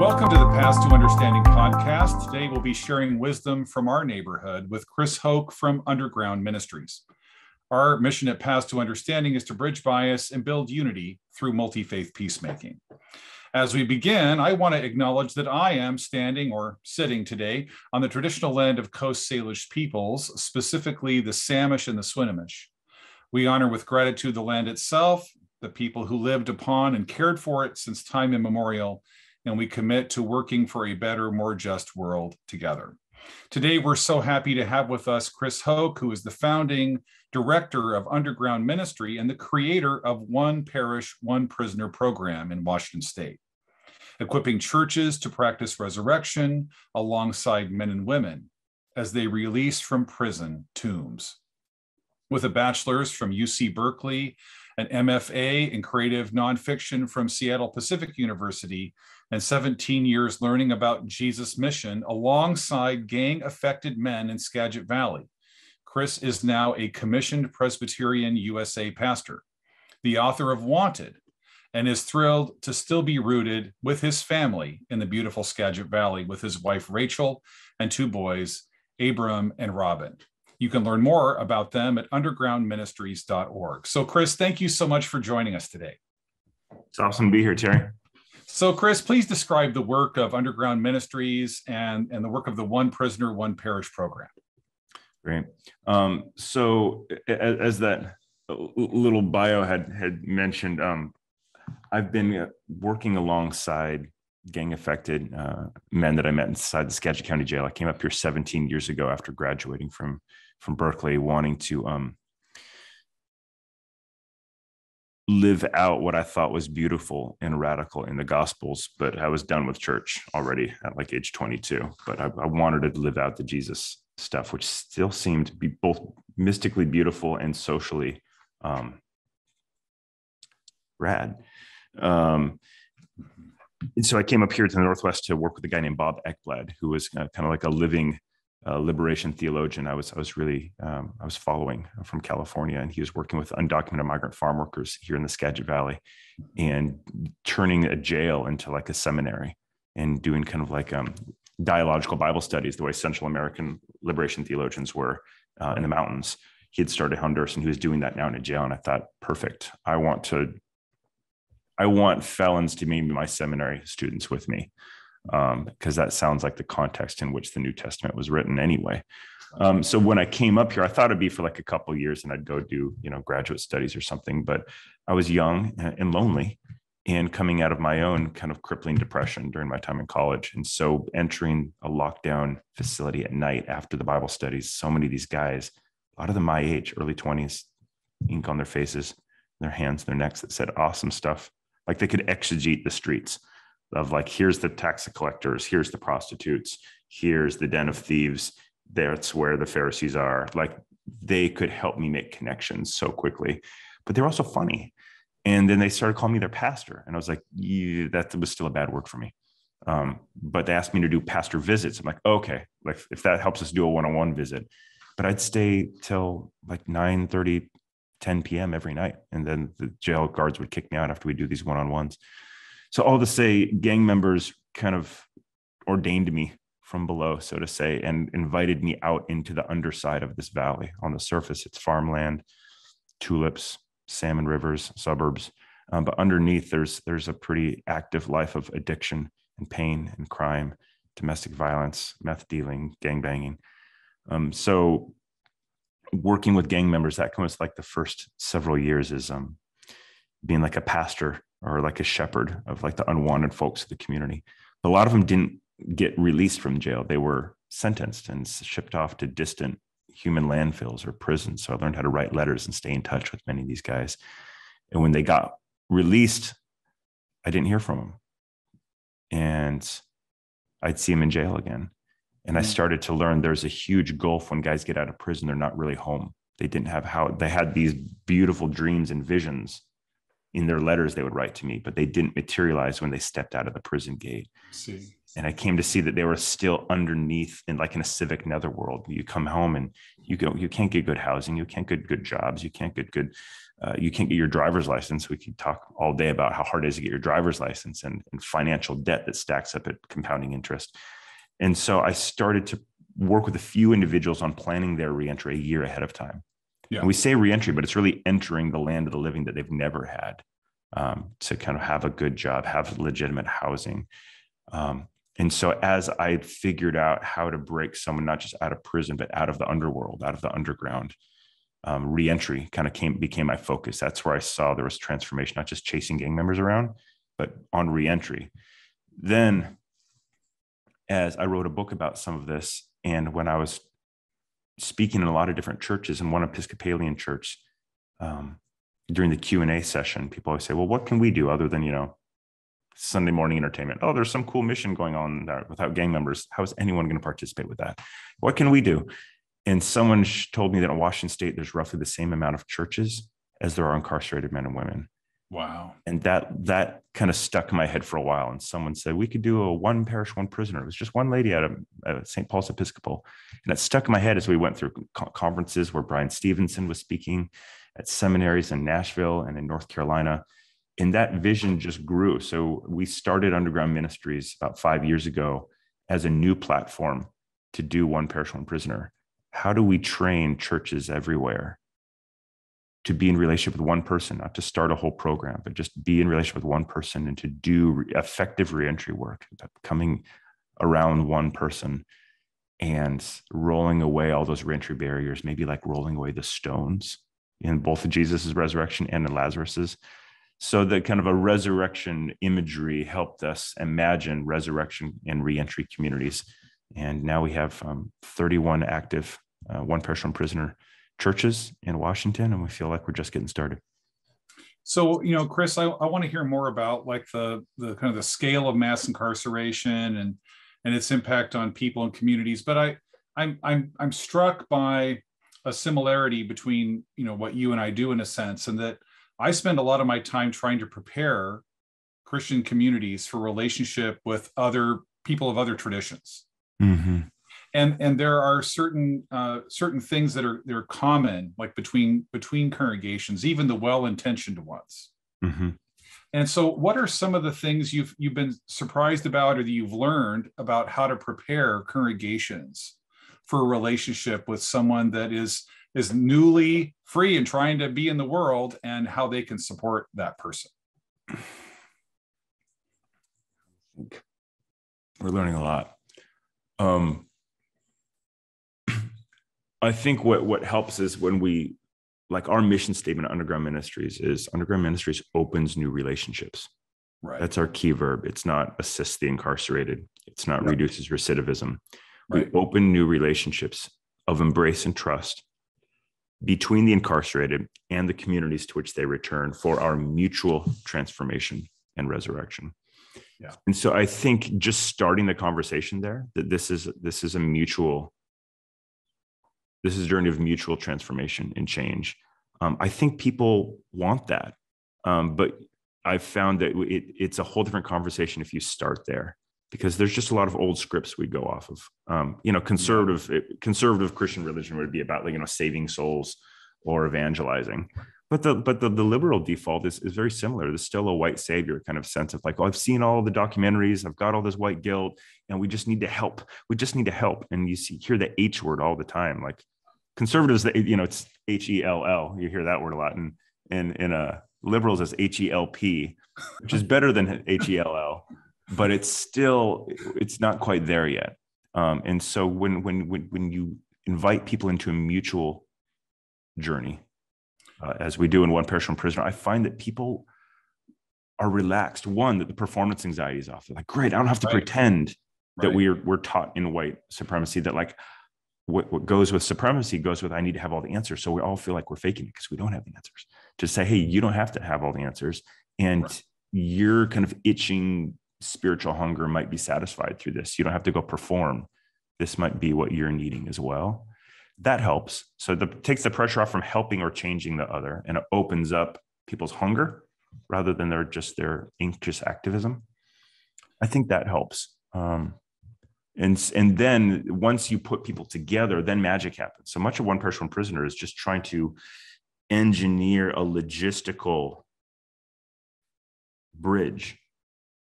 Welcome to the Paths to Understanding podcast. Today we'll be sharing wisdom from our neighborhood with Chris Hoke from Underground Ministries. Our mission at Paths to Understanding is to bridge bias and build unity through multi-faith peacemaking. As we begin, I want to acknowledge that I am standing or sitting today on the traditional land of Coast Salish peoples, specifically the Samish and the Swinomish. We honor with gratitude the land itself, the people who lived upon and cared for it since time immemorial, and we commit to working for a better, more just world together. Today, we're so happy to have with us Chris Hoke, who is the founding director of Underground Ministry and the creator of One Parish, One Prisoner program in Washington State, equipping churches to practice resurrection alongside men and women as they release from prison tombs. With a bachelor's from UC Berkeley, an MFA in creative nonfiction from Seattle Pacific University, and 17 years learning about Jesus' mission alongside gang-affected men in Skagit Valley, Chris is now a commissioned Presbyterian USA pastor, the author of Wanted, and is thrilled to still be rooted with his family in the beautiful Skagit Valley with his wife, Rachel, and two boys, Abram and Robin. You can learn more about them at undergroundministries.org. So Chris, thank you so much for joining us today. It's awesome to be here, Terry. So Chris, please describe the work of Underground Ministries and the work of the One Prisoner, One Parish program. Great. So as that little bio had mentioned, I've been working alongside gang-affected men that I met inside the Skagit County Jail. I came up here 17 years ago after graduating from Berkeley, wanting to live out what I thought was beautiful and radical in the Gospels, but I was done with church already at like age 22. But I wanted to live out the Jesus stuff, which still seemed to be both mystically beautiful and socially rad. And so I came up here to the Northwest to work with a guy named Bob Ekblad, who was kind of like a living liberation theologian. I was following from California, and he was working with undocumented migrant farm workers here in the Skagit Valley and turning a jail into like a seminary and doing kind of like dialogical Bible studies, the way Central American liberation theologians were in the mountains. He had started Honduras, and he was doing that now in a jail. And I thought, perfect. I want felons to be my seminary students with me, because that sounds like the context in which the New Testament was written anyway. So when I came up here, I thought it'd be for like a couple of years and I'd go do, graduate studies or something, but I was young and lonely and coming out of my own kind of crippling depression during my time in college. And so entering a lockdown facility at night after the Bible studies, so many of these guys, a lot of them my age, early 20s, ink on their faces, their hands, their necks that said awesome stuff. Like they could exegete the streets of like, here's the tax collectors, here's the prostitutes, here's the den of thieves, that's where the Pharisees are. Like they could help me make connections so quickly, but they're also funny. And then they started calling me their pastor. And I was like, yeah, that was still a bad word for me. But they asked me to do pastor visits. I'm like, okay, like if that helps us do a one-on-one visit, but I'd stay till like 9:30, 10 p.m. every night. And then the jail guards would kick me out after we do these one-on-ones. So all to say, gang members kind of ordained me from below, so to say, and invited me out into the underside of this valley. On the surface, it's farmland, tulips, salmon rivers, suburbs. But underneath, there's a pretty active life of addiction and pain and crime, domestic violence, meth dealing, gang banging. So working with gang members, that comes like the first several years is being like a pastor or like a shepherd of like the unwanted folks of the community. But a lot of them didn't get released from jail. They were sentenced and shipped off to distant human landfills or prisons. So I learned how to write letters and stay in touch with many of these guys. And when they got released, I didn't hear from them. And I'd see them in jail again. And I started to learn there's a huge gulf when guys get out of prison, they're not really home. They didn't have how they had these beautiful dreams and visions in their letters they would write to me, but they didn't materialize when they stepped out of the prison gate. See. And I came to see that they were still underneath in like in a civic netherworld. You come home and you go, you can't get good housing. You can't get good jobs. You can't get good You can't get your driver's license. We could talk all day about how hard it is to get your driver's license and financial debt that stacks up at compounding interest. And so I started to work with a few individuals on planning their reentry a year ahead of time. Yeah. And we say reentry, but it's really entering the land of the living that they've never had, to kind of have a good job, have legitimate housing. And so as I figured out how to break someone, not just out of prison, but out of the underworld, out of the underground, reentry kind of became my focus. That's where I saw there was transformation, not just chasing gang members around, but on reentry. Then as I wrote a book about some of this, and when I was speaking in a lot of different churches, and one Episcopalian church, during the Q&A session, people always say, well, what can we do other than, you know, Sunday morning entertainment? Oh, there's some cool mission going on there without gang members. How is anyone going to participate with that? What can we do? And someone told me that in Washington State, there's roughly the same amount of churches as there are incarcerated men and women. Wow. And that kind of stuck in my head for a while. And someone said, we could do a One Parish, One Prisoner. It was just one lady out of St. Paul's Episcopal. And it stuck in my head as we went through conferences where Brian Stevenson was speaking at seminaries in Nashville and in North Carolina. And that vision just grew. So we started Underground Ministries about 5 years ago as a new platform to do One Parish, One Prisoner. How do we train churches everywhere to be in relationship with one person, not to start a whole program, but just be in relationship with one person and to do effective reentry work, coming around one person and rolling away all those reentry barriers, maybe like rolling away the stones in both Jesus's resurrection and in Lazarus's. So that kind of a resurrection imagery helped us imagine resurrection and reentry communities. And now we have 31 active One Parish, One Prisoner churches in Washington, and we feel like we're just getting started. So, you know, Chris, I want to hear more about like the kind of the scale of mass incarceration and its impact on people and communities. But I'm struck by a similarity between, you know, what you and I do in a sense, and that I spend a lot of my time trying to prepare Christian communities for relationship with other people of other traditions. Mm-hmm. And there are certain things that are common, like between congregations, even the well-intentioned ones. Mm-hmm. And so, what are some of the things you've been surprised about, or that you've learned about how to prepare congregations for a relationship with someone that is newly free and trying to be in the world, and how they can support that person? We're learning a lot. I think what helps is when we, like our mission statement at Underground Ministries is Underground Ministries opens new relationships. Right. That's our key verb. It's not assist the incarcerated. It's not Yep. reduces recidivism. Right. We open new relationships of embrace and trust between the incarcerated and the communities to which they return for our mutual transformation and resurrection. Yeah. And so I think just starting the conversation there, that this is a mutual, this is a journey of mutual transformation and change. I think people want that, but I've found that it's a whole different conversation if you start there, because there's just a lot of old scripts we go off of. You know, conservative Christian religion would be about, like, you know, saving souls or evangelizing. But the liberal default is very similar. There's still a white savior kind of sense of like, oh, I've seen all the documentaries, I've got all this white guilt, and we just need to help. We just need to help. And you hear the H word all the time. Like conservatives, you know, it's H-E-L-L. You hear that word a lot. And liberals is H-E-L-P, which is better than H-E-L-L, but it's not quite there yet. And so when you invite people into a mutual journey, as we do in One Parish, One Prisoner, I find that people are relaxed. One, that the performance anxiety is off. They're like, great, I don't have to pretend that we're taught in white supremacy that like what goes with supremacy goes with I need to have all the answers. So we all feel like we're faking it because we don't have the answers. To say, hey, you don't have to have all the answers. And your kind of itching spiritual hunger might be satisfied through this. You don't have to go perform. This might be what you're needing as well. That helps. So it takes the pressure off from helping or changing the other, and it opens up people's hunger rather than their anxious activism. I think that helps. And then once you put people together, then magic happens. So much of One Parish, One Prisoner is just trying to engineer a logistical bridge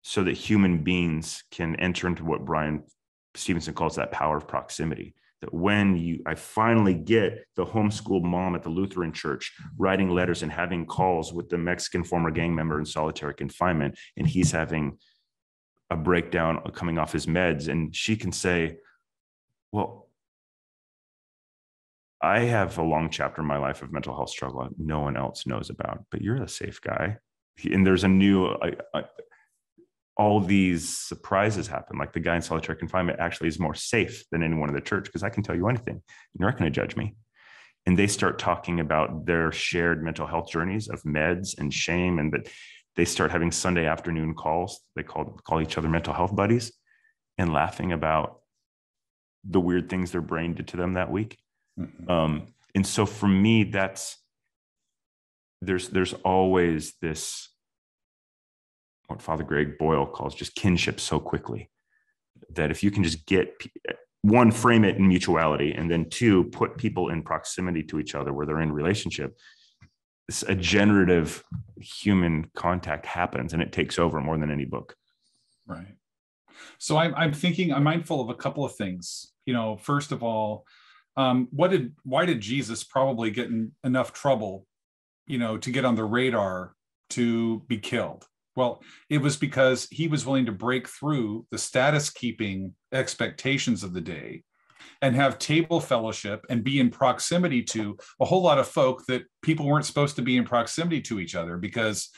so that human beings can enter into what Brian Stevenson calls that power of proximity. That when I finally get the homeschooled mom at the Lutheran church writing letters and having calls with the Mexican former gang member in solitary confinement, and he's having a breakdown coming off his meds, and she can say, well, I have a long chapter in my life of mental health struggle no one else knows about, but you're a safe guy. And there's a new, all these surprises happen. Like the guy in solitary confinement actually is more safe than anyone in the church because I can tell you anything. You're not going to judge me. And they start talking about their shared mental health journeys of meds and shame, and that they start having Sunday afternoon calls. They call each other mental health buddies and laughing about the weird things their brain did to them that week. Mm-hmm. And so for me, that's, there's always this, what Father Greg Boyle calls just kinship so quickly, that if you can just get one, frame it in mutuality, and then two, put people in proximity to each other where they're in relationship, a generative human contact happens and it takes over more than any book. Right. So I'm thinking, I'm mindful of a couple of things. You know, first of all, why did Jesus probably get in enough trouble, you know, to get on the radar to be killed? Well, it was because he was willing to break through the status-keeping expectations of the day and have table fellowship and be in proximity to a whole lot of folk that people weren't supposed to be in proximity to each other, because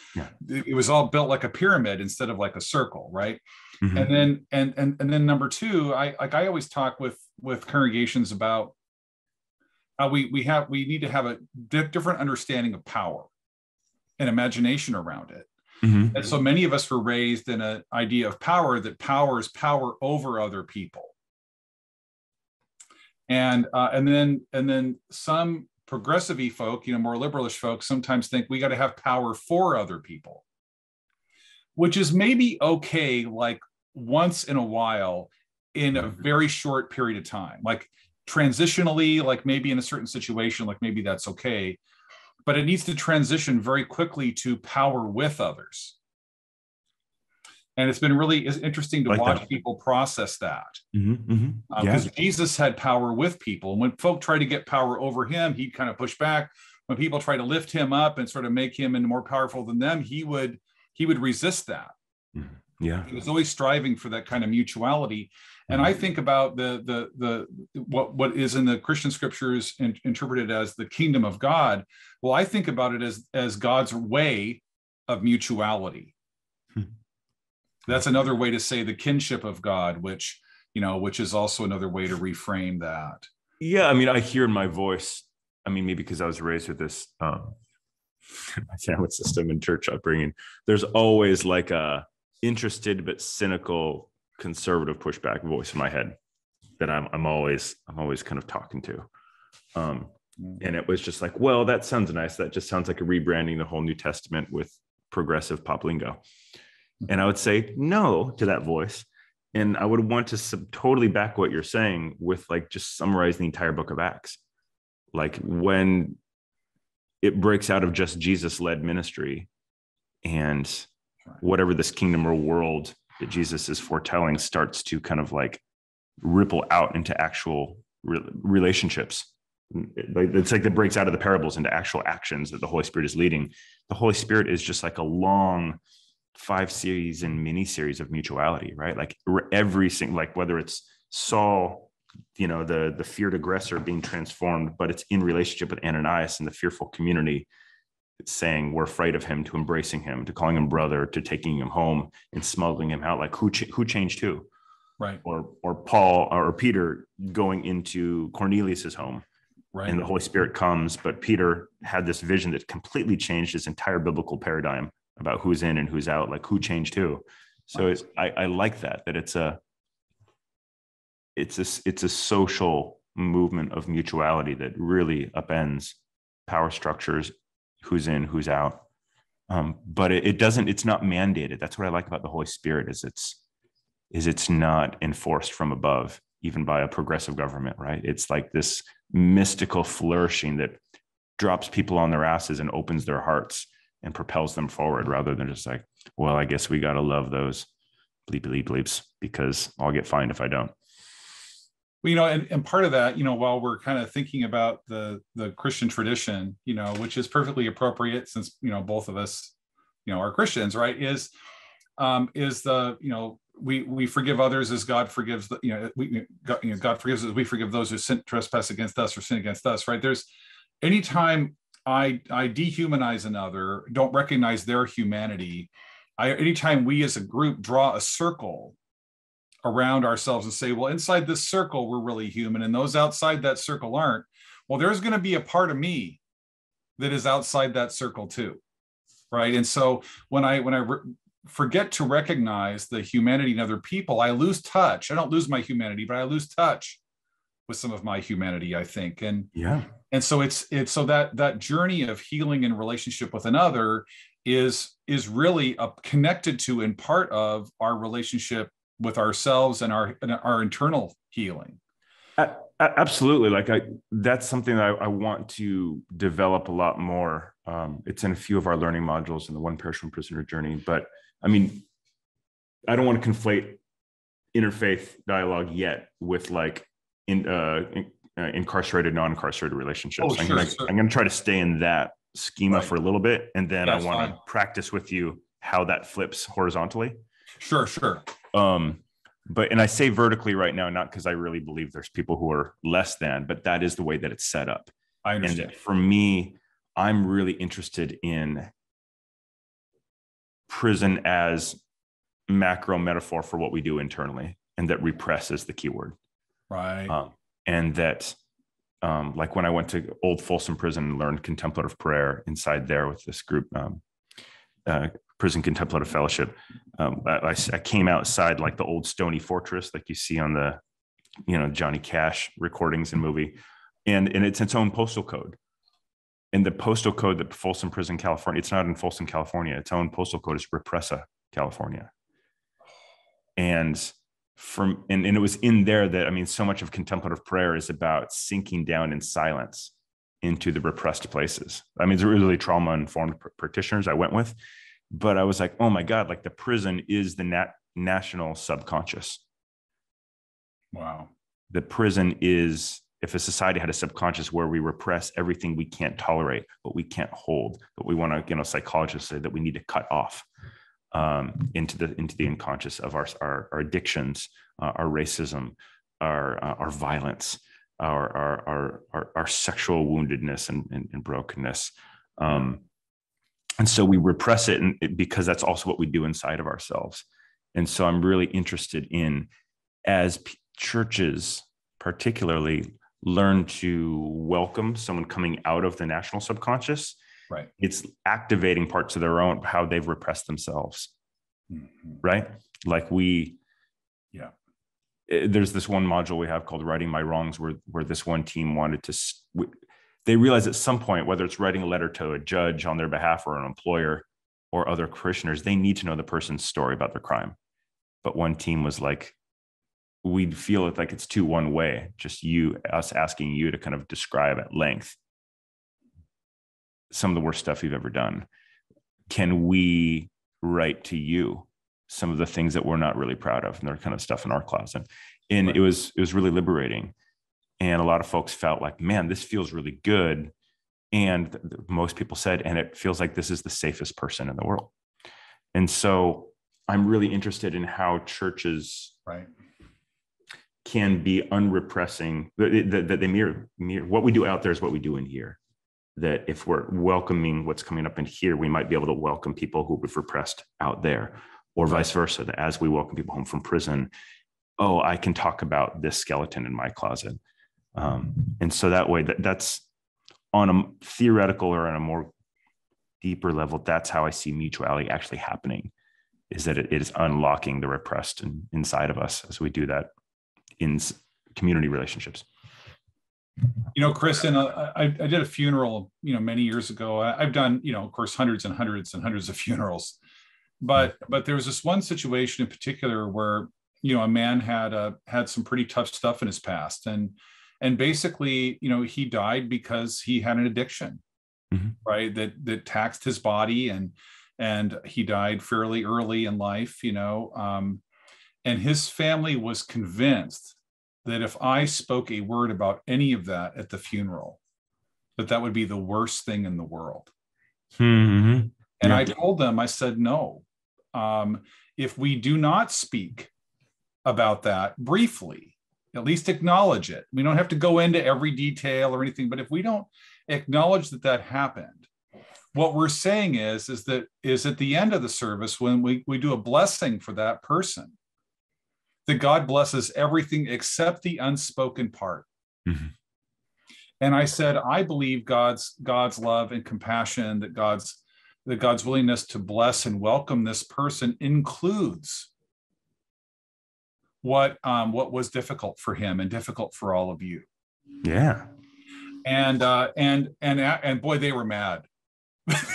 it was all built like a pyramid instead of like a circle, right? Mm-hmm. And then and then number two, I always talk with congregations about how we need to have a different understanding of power and imagination around it. Mm-hmm. And so many of us were raised in an idea of power, that power is power over other people. And then some progressive-y folk, you know, more liberalish folks sometimes think we got to have power for other people, which is maybe okay, like once in a while in a very short period of time, like transitionally, like maybe in a certain situation, like maybe that's okay. But it needs to transition very quickly to power with others. And it's been really interesting to watch people process that. Mm-hmm, mm-hmm. Because Jesus had power with people. And when folk tried to get power over him, he'd kind of push back. When people try to lift him up and sort of make him into more powerful than them, he would resist that. Mm-hmm. Yeah. He was always striving for that kind of mutuality. And I think about what is in the Christian scriptures interpreted as the kingdom of God. Well, I think about it as God's way of mutuality. That's another way to say the kinship of God, which is also another way to reframe that. Yeah, I mean, I hear in my voice, I mean, maybe because I was raised with this my family system and church upbringing, there's always like a interested but cynical conservative pushback voice in my head that I'm always kind of talking to. And it was just like, well, that sounds nice. That just sounds like a rebranding the whole New Testament with progressive pop lingo. And I would say no to that voice. And I would want to totally back what you're saying with like just summarize the entire book of Acts. Like when it breaks out of just Jesus-led ministry and whatever this kingdom or world that Jesus is foretelling starts to kind of like ripple out into actual relationships. It's like that breaks out of the parables into actual actions that the Holy Spirit is leading. The Holy Spirit is just like a long 5-season mini series of mutuality, right? Like every single, like whether it's Saul, you know, the feared aggressor being transformed, but it's in relationship with Ananias and the fearful community. It's saying we're afraid of him, to embracing him, to calling him brother, to taking him home and smuggling him out. Like who changed who, right? Or Paul or Peter going into Cornelius's home, right? And the Holy Spirit comes, but Peter had this vision that completely changed his entire biblical paradigm about who's in and who's out. Like who changed who. So it's, I like that it's a social movement of mutuality that really upends power structures. Who's in, who's out. But it doesn't, it's not mandated. That's what I like about the Holy Spirit is it's not enforced from above, even by a progressive government, right? It's like this mystical flourishing that drops people on their asses and opens their hearts and propels them forward, rather than just like, well, I guess we got to love those bleep, bleep, bleeps, because I'll get fined if I don't. Well, you know, and part of that, you know, while we're kind of thinking about the Christian tradition, you know, which is perfectly appropriate since, you know, both of us, you know, are Christians, right, is the, you know, we forgive others as God forgives, the, you know, God forgives us, we forgive those who trespass against us or sin against us, right? There's anytime I dehumanize another, don't recognize their humanity, anytime we as a group draw a circle around ourselves and say, well, inside this circle, we're really human, and those outside that circle aren't, well, there's going to be a part of me that is outside that circle too, right? And so when I forget to recognize the humanity in other people, I lose touch. I don't lose my humanity, but I lose touch with some of my humanity, I think. And yeah. And so it's so that journey of healing in relationship with another is really connected to and part of our relationship with ourselves and our internal healing. Absolutely. Like that's something that I want to develop a lot more. It's in a few of our learning modules in the One Parish, One Prisoner journey, but I mean, I don't want to conflate interfaith dialogue yet with like incarcerated, non-incarcerated relationships. Oh, sure. I'm going to try to stay in that schema right. for a little bit. And then I want to practice with you how that flips horizontally. Sure. But I say vertically right now, not because I really believe there's people who are less than, but that is the way that it's set up. I understand. And for me, I'm really interested in prison as macro metaphor for what we do internally, and that repress is the key word. Right. And that, like when I went to old Folsom Prison and learned contemplative prayer inside there with this group, Prison Contemplative Fellowship. I came outside like the old Stony Fortress, like you see on the, you know, Johnny Cash recordings and movie, and it's its own postal code. And the postal code that Folsom Prison, California, it's not in Folsom, California. Its own postal code is Represa, California. And it was in there that, I mean, so much of contemplative prayer is about sinking down in silence into the repressed places. I mean, it's really trauma-informed practitioners I went with. But I was like, oh my God, like the prison is the national subconscious. Wow. The prison is, if a society had a subconscious where we repress everything we can't tolerate, what we can't hold, what we want to, you know, psychologists say that we need to cut off into the unconscious of our addictions, our racism, our violence, our sexual woundedness and brokenness. And so we repress it, because that's also what we do inside of ourselves. And so I'm really interested in, as churches particularly learn to welcome someone coming out of the national subconscious, right? It's activating parts of their own, how they've repressed themselves, mm-hmm. right? Like there's this one module we have called Righting My Wrongs, where this one team wanted to... They realize at some point, whether it's writing a letter to a judge on their behalf or an employer or other parishioners, they need to know the person's story about their crime. But one team was like, we'd feel it like it's too one way, just us asking you to kind of describe at length some of the worst stuff you've ever done. Can we write to you some of the things that we're not really proud of? And they're kind of stuff in our closet. And right. It was really liberating. And a lot of folks felt like, man, this feels really good. And most people said, and it feels like this is the safest person in the world. And so I'm really interested in how churches right. can be unrepressing, that they mirror what we do out there is what we do in here. That if we're welcoming what's coming up in here, we might be able to welcome people who we've repressed out there, or vice versa, that as we welcome people home from prison, oh, I can talk about this skeleton in my closet. And so that way, that's on a theoretical or on a more deeper level, that's how I see mutuality actually happening, is that it is unlocking the repressed inside of us as we do that in community relationships. You know, Chris, and I did a funeral, you know, many years ago. I've done, you know, of course, hundreds of funerals, but there was this one situation in particular where, you know, a man had some pretty tough stuff in his past, and basically, you know, he died because he had an addiction, mm-hmm. right? That taxed his body, and he died fairly early in life, and his family was convinced that if I spoke a word about any of that at the funeral, that would be the worst thing in the world. Mm-hmm. And yeah. I told them, I said, no, if we do not speak about that briefly, at least acknowledge it. We don't have to go into every detail or anything, but if we don't acknowledge that happened, what we're saying is at the end of the service, when we do a blessing for that person, that God blesses everything except the unspoken part. Mm-hmm. And I said, I believe God's love and compassion, that God's willingness to bless and welcome this person includes what was difficult for him and difficult for all of you. Yeah. And boy, they were mad.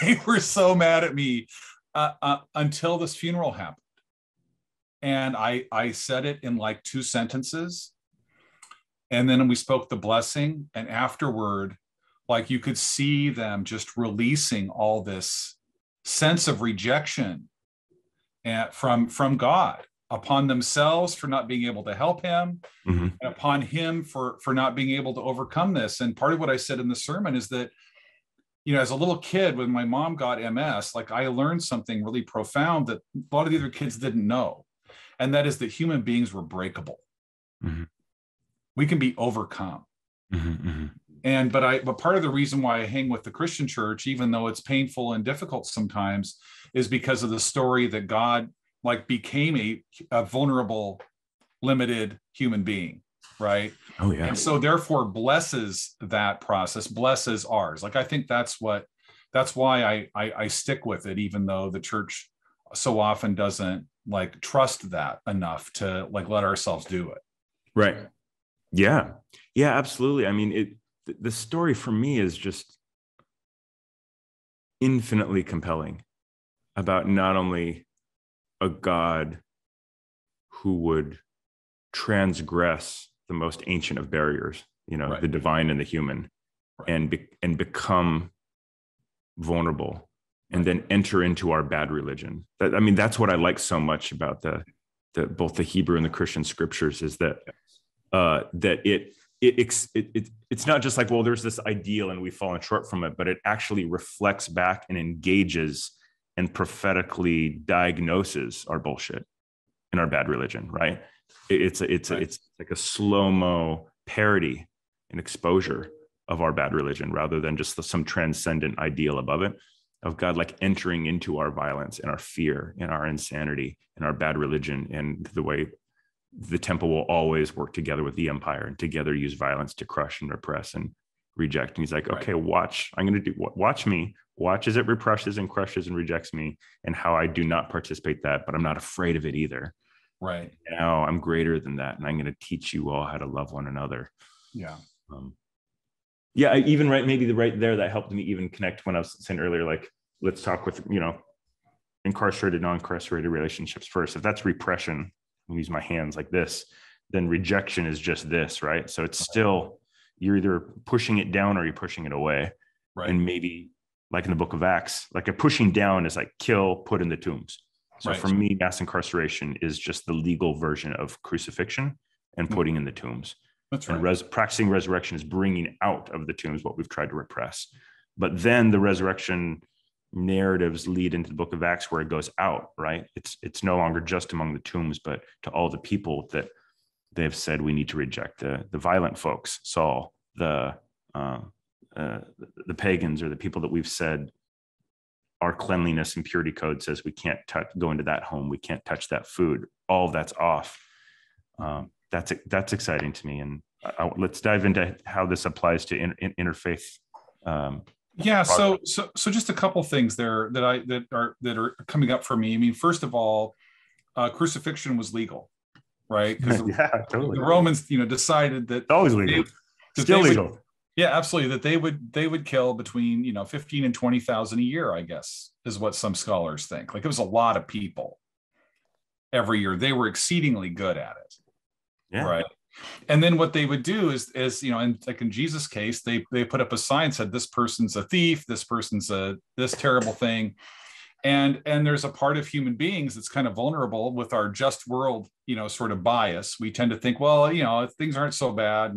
They were so mad at me until this funeral happened. And I said it in like 2 sentences. And then we spoke the blessing, and afterward, like you could see them just releasing all this sense of rejection from God upon themselves for not being able to help him, mm-hmm. and upon him for not being able to overcome this. And part of what I said in the sermon is that, as a little kid, when my mom got MS, like I learned something really profound that a lot of the other kids didn't know. And that is that human beings were breakable. Mm-hmm. We can be overcome. Mm-hmm, mm-hmm. But part of the reason why I hang with the Christian church, even though it's painful and difficult sometimes, is because of the story that God became a vulnerable, limited human being, right? Oh yeah. And so therefore blesses that process, blesses ours. I think that's why I stick with it, even though the church so often doesn't trust that enough to let ourselves do it. Right. Yeah, absolutely. I mean, the story for me is just infinitely compelling about not only a God who would transgress the most ancient of barriers, right. The divine and the human, right. and become vulnerable and then enter into our bad religion. That's what I like so much about both the Hebrew and the Christian scriptures is that. It's not just there's this ideal and we've fallen short from it, but it actually reflects back and engages and prophetically diagnoses our bullshit and our bad religion, right? It's like a slow-mo parody and exposure of our bad religion rather than just some transcendent ideal above it of God, entering into our violence and our fear and our insanity and our bad religion and the way the temple will always work together with the empire and together use violence to crush and repress and reject. And he's like, right. Okay, watch, I'm going to watch me, watch as it represses and crushes and rejects me and how I do not participate that, but I'm not afraid of it either. Right. Now I'm greater than that. And I'm going to teach you all how to love one another. Yeah. Right there, that helped me even connect when I was saying earlier, let's talk with, incarcerated, non-incarcerated relationships first. If that's repression, use my hands like this, then rejection is just this, right? So it's still, you're either pushing it down or you're pushing it away. Right. And maybe in the Book of Acts, a pushing down is kill, put in the tombs. So right. For me, mass incarceration is just the legal version of crucifixion and putting in the tombs. That's right. And practicing resurrection is bringing out of the tombs what we've tried to repress. But then the resurrection narratives lead into the Book of Acts where it goes out, right? It's no longer just among the tombs, but to all the people that they've said we need to reject, the violent folks, Saul, the pagans, or the people that we've said our cleanliness and purity code says we can't go into that home, we can't touch that food. All of that's off. That's exciting to me, and let's dive into how this applies to interfaith. Yeah. So just a couple things there that are coming up for me. First of all, crucifixion was legal, right? Because the Romans, decided that it's always legal. Still legal. Yeah, absolutely. That they would kill between 15 and 20,000 a year, I guess, is what some scholars think. It was a lot of people every year. They were exceedingly good at it. Yeah. Right. And then what they would do is you know, and like in Jesus' case, they put up a sign, said, this person's a thief, this person's this terrible thing. And there's a part of human beings that's kind of vulnerable with our just world, you know, sort of bias. We tend to think, well, you know, things aren't so bad.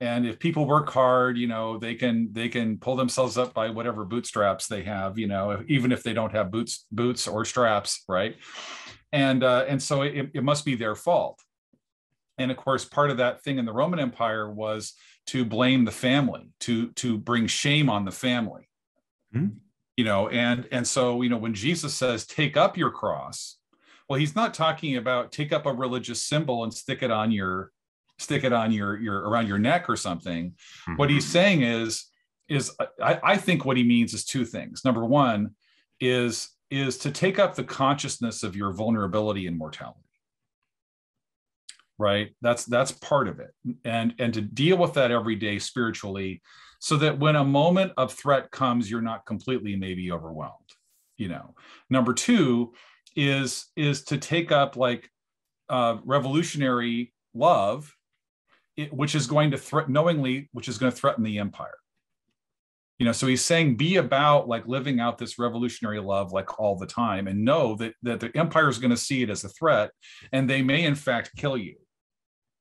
And if people work hard, you know, they can pull themselves up by whatever bootstraps they have, you know, even if they don't have boots or straps. Right. And so it must be their fault. And of course, part of that thing in the Roman Empire was to blame the family, to bring shame on the family. Mm-hmm. You know, and so, you know, when Jesus says, take up your cross, well, he's not talking about take up a religious symbol and stick it on your around your neck or something. Mm-hmm. What he's saying is I think what he means is two things. Number one is to take up the consciousness of your vulnerability and mortality. Right. That's part of it. And to deal with that every day spiritually, so that when a moment of threat comes, you're not completely maybe overwhelmed, you know. Number two is to take up like revolutionary love, which is going to threaten the empire. You know, so he's saying be about like living out this revolutionary love like all the time, and know that the empire is going to see it as a threat, and they may in fact kill you.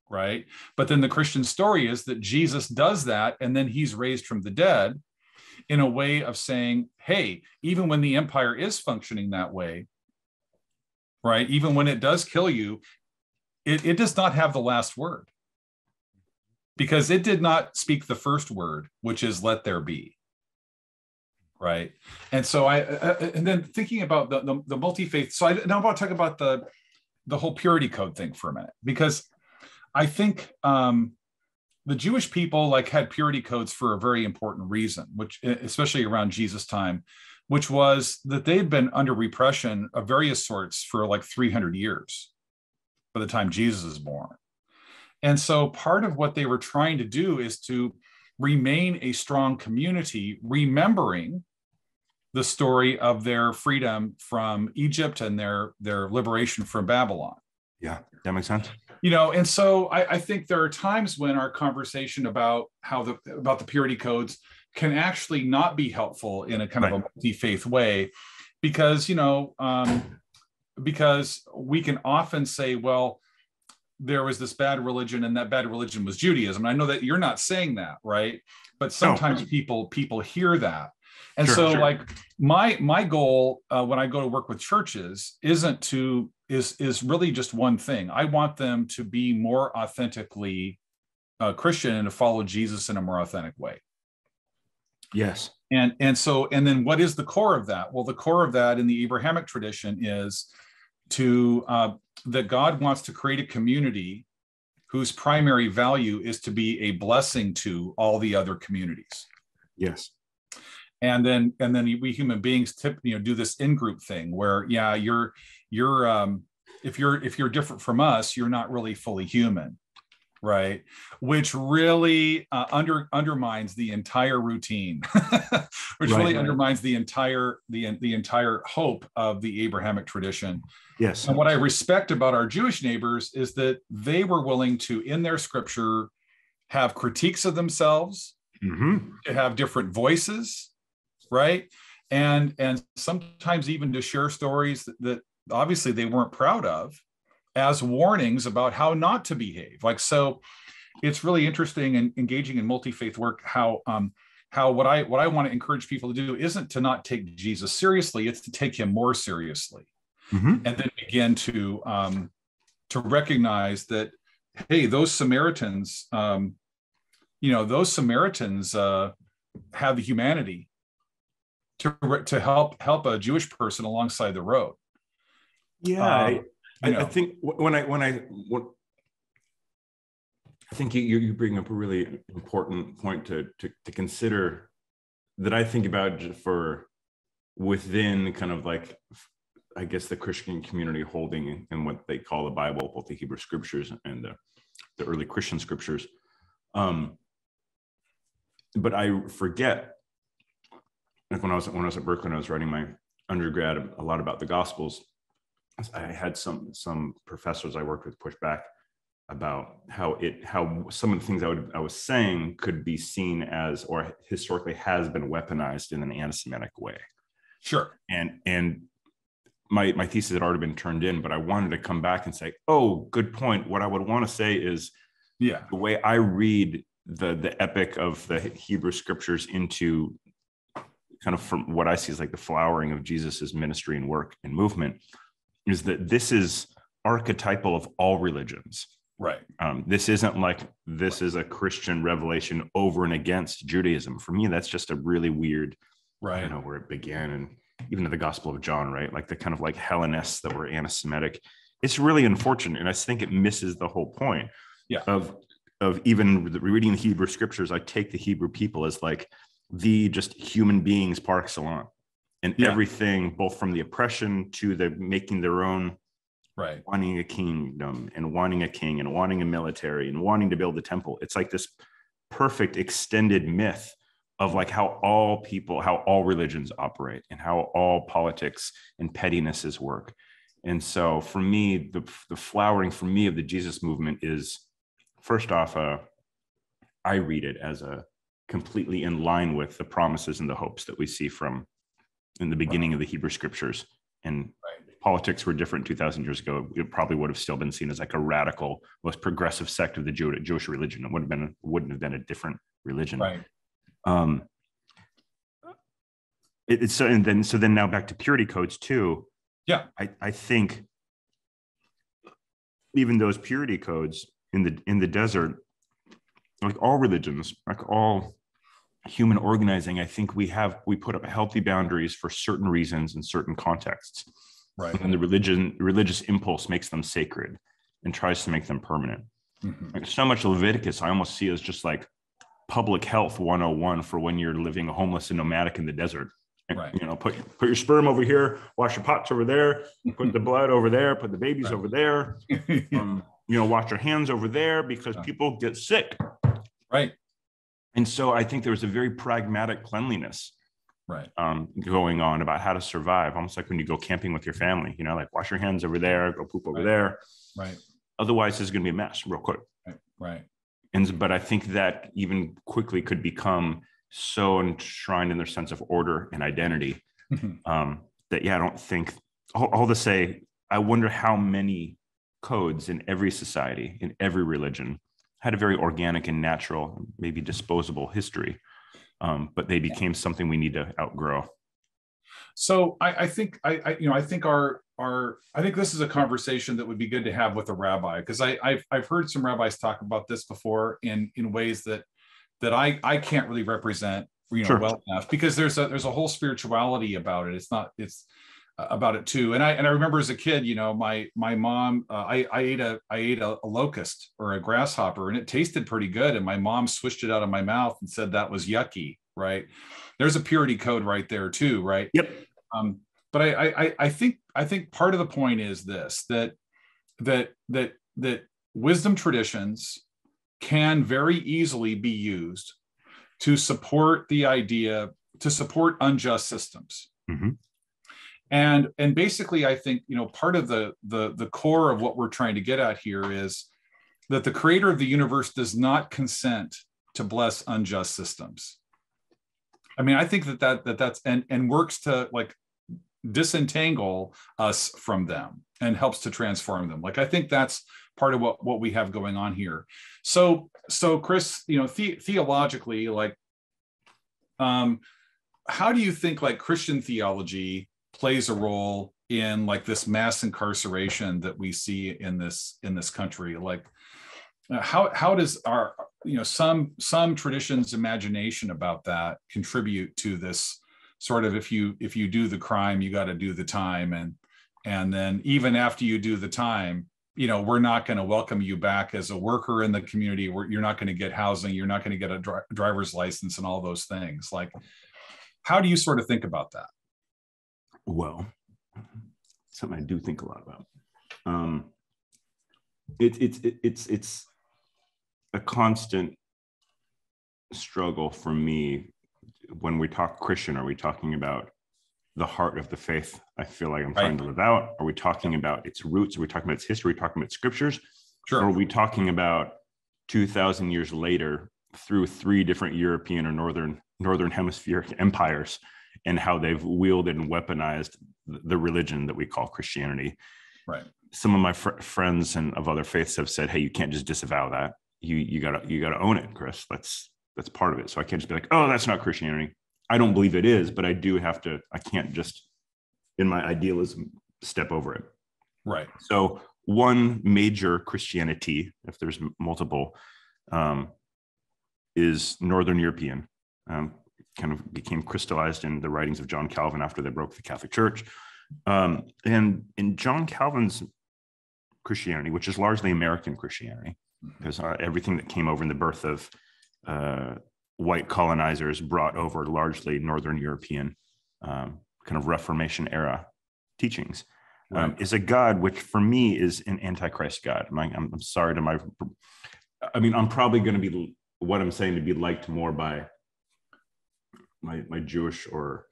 Right. But then the Christian story is that Jesus does that, and then he's raised from the dead, in a way of saying, hey, even when the empire is functioning that way, right, even when it does kill you, it does not have the last word, because it did not speak the first word, which is let there be. Right. And so and then thinking about the multi-faith. So now I want to talk about the whole purity code thing for a minute, because I think the Jewish people like had purity codes for a very important reason, which especially around Jesus' time, which was that they'd been under repression of various sorts for like 300 years by the time Jesus is born. And so part of what they were trying to do is to remain a strong community, remembering the story of their freedom from Egypt and their liberation from Babylon. Yeah, that makes sense. You know, and so I think there are times when our conversation about about the purity codes can actually not be helpful in a kind of a multi-faith way, because, you know, because we can often say, well, there was this bad religion, and that bad religion was Judaism. And I know that you're not saying that, right? But sometimes people hear that. And like my goal when I go to work with churches is really just one thing. I want them to be more authentically Christian and to follow Jesus in a more authentic way. Yes. And then what is the core of that? Well, the core of that in the Abrahamic tradition is that God wants to create a community whose primary value is to be a blessing to all the other communities. Yes. And then we human beings do this in-group thing where, yeah, you're if you're different from us, you're not really fully human, right? Which really undermines the entire routine, which undermines the entire hope of the Abrahamic tradition. Yes. And what I respect about our Jewish neighbors is that they were willing to, in their scripture, have critiques of themselves, mm-hmm. to have different voices. Right. And sometimes even to share stories that obviously they weren't proud of, as warnings about how not to behave. Like, so it's really interesting and engaging in multi-faith work, how what I want to encourage people to do isn't to not take Jesus seriously, it's to take him more seriously. Mm-hmm. And then begin to recognize that, hey, those Samaritans, have the humanity to help a Jewish person along the road. Yeah, I think I think you bring up a really important point to consider, that I think about for within kind of like, I guess, the Christian community holding in what they call the Bible, both the Hebrew Scriptures and the early Christian Scriptures. But I forget, like when I was at Brooklyn, I was writing my undergrad a lot about the Gospels. I had some professors I worked with push back about how some of the things I was saying could be seen as, or historically has been, weaponized in an anti-Semitic way. Sure. And my thesis had already been turned in, but I wanted to come back and say, oh, good point. What I would want to say is, yeah, the way I read the epic of the Hebrew Scriptures into kind of from what I see as like the flowering of Jesus's ministry and work and movement is that this is archetypal of all religions. Right. This isn't like this is a Christian revelation over and against Judaism. For me, that's just a really weird, right, you know, where it began, and even in the Gospel of John, right? Like the kind of like Hellenists that were anti-Semitic. It's really unfortunate, and I think it misses the whole point. Yeah. Of even reading the Hebrew Scriptures, I take the Hebrew people as like the just human beings par excellence, and yeah, everything, both from the oppression to the making their own. Right. Wanting a kingdom and wanting a king and wanting a military and wanting to build a temple. It's like this perfect extended myth of like how all people, how all religions operate and how all politics and pettinesses work. And so for me, the flowering for me of the Jesus movement is, first off, I read it as a completely in line with the promises and the hopes that we see from in the beginning, right, of the Hebrew Scriptures. And right, politics were different 2,000 years ago. It probably would have still been seen as like a radical, most progressive sect of the Jewish religion. It wouldn't have been a different religion. Right. So then now back to purity codes too. Yeah. I think even those purity codes in the desert, like all religions, like all human organizing, I think we put up healthy boundaries for certain reasons in certain contexts. Right. And the religious impulse makes them sacred and tries to make them permanent. Mm-hmm. Like so much Leviticus, I almost see as just like public health 101 for when you're living homeless and nomadic in the desert. And, right, you know, put your sperm over here, wash your pots over there, put the blood over there, put the babies, right, over there. You know, wash your hands over there because, yeah, people get sick. Right. And so I think there was a very pragmatic cleanliness, right, going on about how to survive, almost like when you go camping with your family, you know, like wash your hands over there, go poop over, right, there. Right. Otherwise, it's going to be a mess real quick. Right. Right. But I think that even quickly could become so enshrined in their sense of order and identity, that, yeah, I don't think, all to say, I wonder how many codes in every society, in every religion, had a very organic and natural, maybe disposable history, but they became something we need to outgrow. So I think this is a conversation that would be good to have with a rabbi, because I've heard some rabbis talk about this before in ways that I can't really represent, you know, sure, well enough, because there's a whole spirituality about it. It's about it too. And I remember as a kid, you know, my mom, I ate a locust or a grasshopper, and it tasted pretty good. And my mom swished it out of my mouth and said that was yucky. Right. There's a purity code right there too. Right. Yep. But I think part of the point is this, that wisdom traditions can very easily be used to support the idea, to support unjust systems. Mm-hmm. And basically, I think, you know, part of the core of what we're trying to get at here is that the creator of the universe does not consent to bless unjust systems. I mean, I think that's and works to like disentangle us from them and helps to transform them. Like, I think that's part of what we have going on here. So Chris, you know, theologically, like, how do you think like Christian theology plays a role in like this mass incarceration that we see in this country? Like, how does our, you know, some traditions' imagination about that contribute to this sort of, if you do the crime, you got to do the time, and then even after you do the time, you know, we're not going to welcome you back as a worker in the community, where you're not going to get housing, you're not going to get a driver's license and all those things. Like, how do you sort of think about that? Well, something I do think a lot about. It's a constant struggle for me when we talk Christian. Are we talking about the heart of the faith I feel like I'm trying to live out? Are we talking about its roots? Are we talking about its history? Are we talking about Scriptures? Sure. Are we talking about 2,000 years later through three different European or northern hemisphere empires and how they've wielded and weaponized the religion that we call Christianity? Right. Some of my friends and of other faiths have said, "Hey, you can't just disavow that. You gotta own it, Chris. That's part of it. So I can't just be like, oh, that's not Christianity. I don't believe it is, but I do have to. I can't just, in my idealism, step over it." Right. So one major Christianity, if there's multiple, is Northern European. Kind of became crystallized in the writings of John Calvin after they broke the Catholic Church. And in John Calvin's Christianity, which is largely American Christianity, because everything that came over in the birth of white colonizers brought over largely Northern European kind of Reformation era teachings, right. Is a God which for me is an antichrist God. I'm sorry to my, I mean, I'm probably going to be, what I'm saying, to be liked more by my Jewish or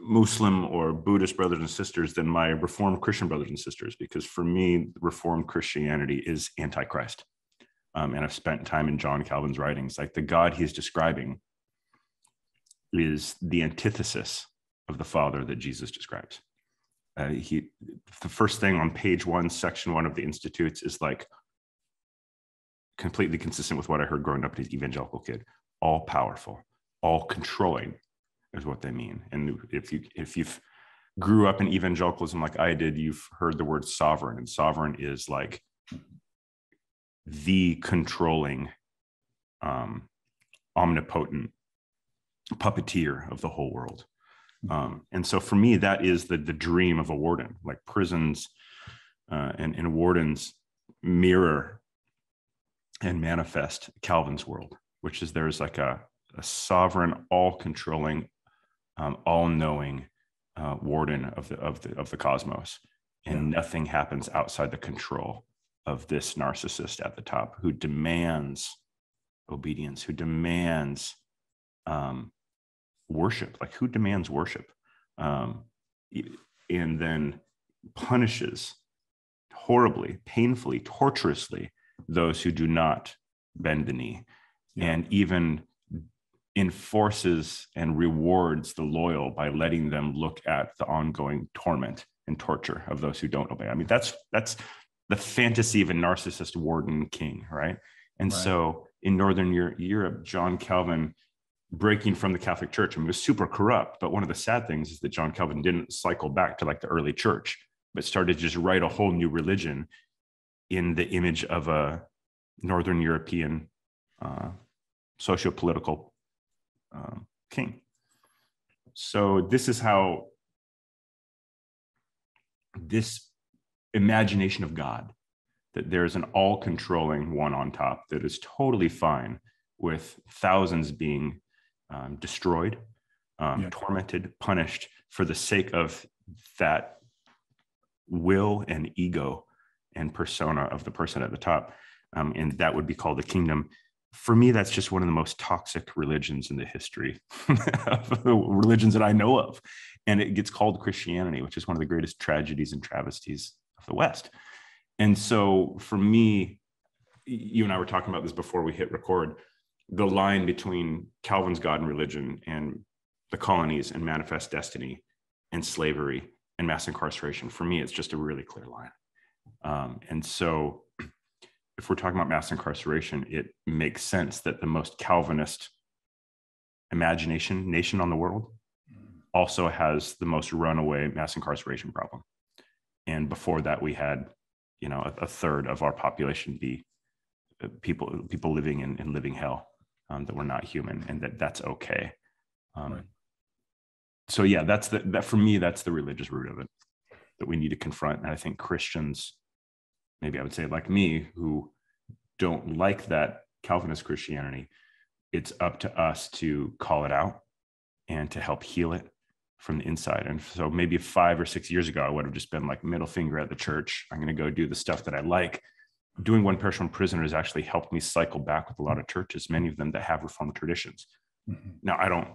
Muslim or Buddhist brothers and sisters than my Reformed Christian brothers and sisters, because for me, Reformed Christianity is antichrist. And I've spent time in John Calvin's writings, like the God he's describing is the antithesis of the Father that Jesus describes. The first thing on page 1, section 1 of the Institutes is like completely consistent with what I heard growing up as an evangelical kid. All powerful, all controlling is what they mean. And if you've grew up in evangelicalism like I did, you've heard the word sovereign, and sovereign is like the controlling, omnipotent puppeteer of the whole world. And so for me, that is the dream of a warden, like prisons and wardens mirror and manifest Calvin's world, which is there's like a sovereign, all-controlling, all-knowing warden of the cosmos, and nothing happens outside the control of this narcissist at the top, who demands obedience, who demands worship, like who demands worship, and then punishes horribly, painfully, torturously those who do not bend the knee, and even enforces and rewards the loyal by letting them look at the ongoing torment and torture of those who don't obey. I mean, that's the fantasy of a narcissist warden king, right? And right. So in Northern Europe, John Calvin, breaking from the Catholic Church, I mean, was super corrupt, but one of the sad things is that John Calvin didn't cycle back to like the early church, but started to just write a whole new religion in the image of a Northern European socio-political king. So this is how this imagination of God, that there's an all-controlling one on top that is totally fine with thousands being destroyed, tormented, punished for the sake of that will and ego and persona of the person at the top. And that would be called the kingdom. For me, that's just one of the most toxic religions in the history of the religions that I know of. And it gets called Christianity, which is one of the greatest tragedies and travesties of the West. And so for me, you and I were talking about this before we hit record, the line between Calvin's God and religion and the colonies and manifest destiny and slavery and mass incarceration, for me, it's just a really clear line. And so if we're talking about mass incarceration, it makes sense that the most Calvinist imagination nation on the world also has the most runaway mass incarceration problem. And before that, we had, you know, a third of our population be people living in living hell, that we're not human and that's okay. Right. So yeah, that for me, that's the religious root of it that we need to confront. And I think Christians, maybe I would say like me, who don't like that Calvinist Christianity, it's up to us to call it out and to help heal it from the inside. And so maybe 5 or 6 years ago, I would have just been like middle finger at the church. I'm going to go do the stuff that I like. Doing One Parish, One Prisoner has actually helped me cycle back with a lot of churches, many of them that have Reformed traditions. Mm-hmm. Now, I don't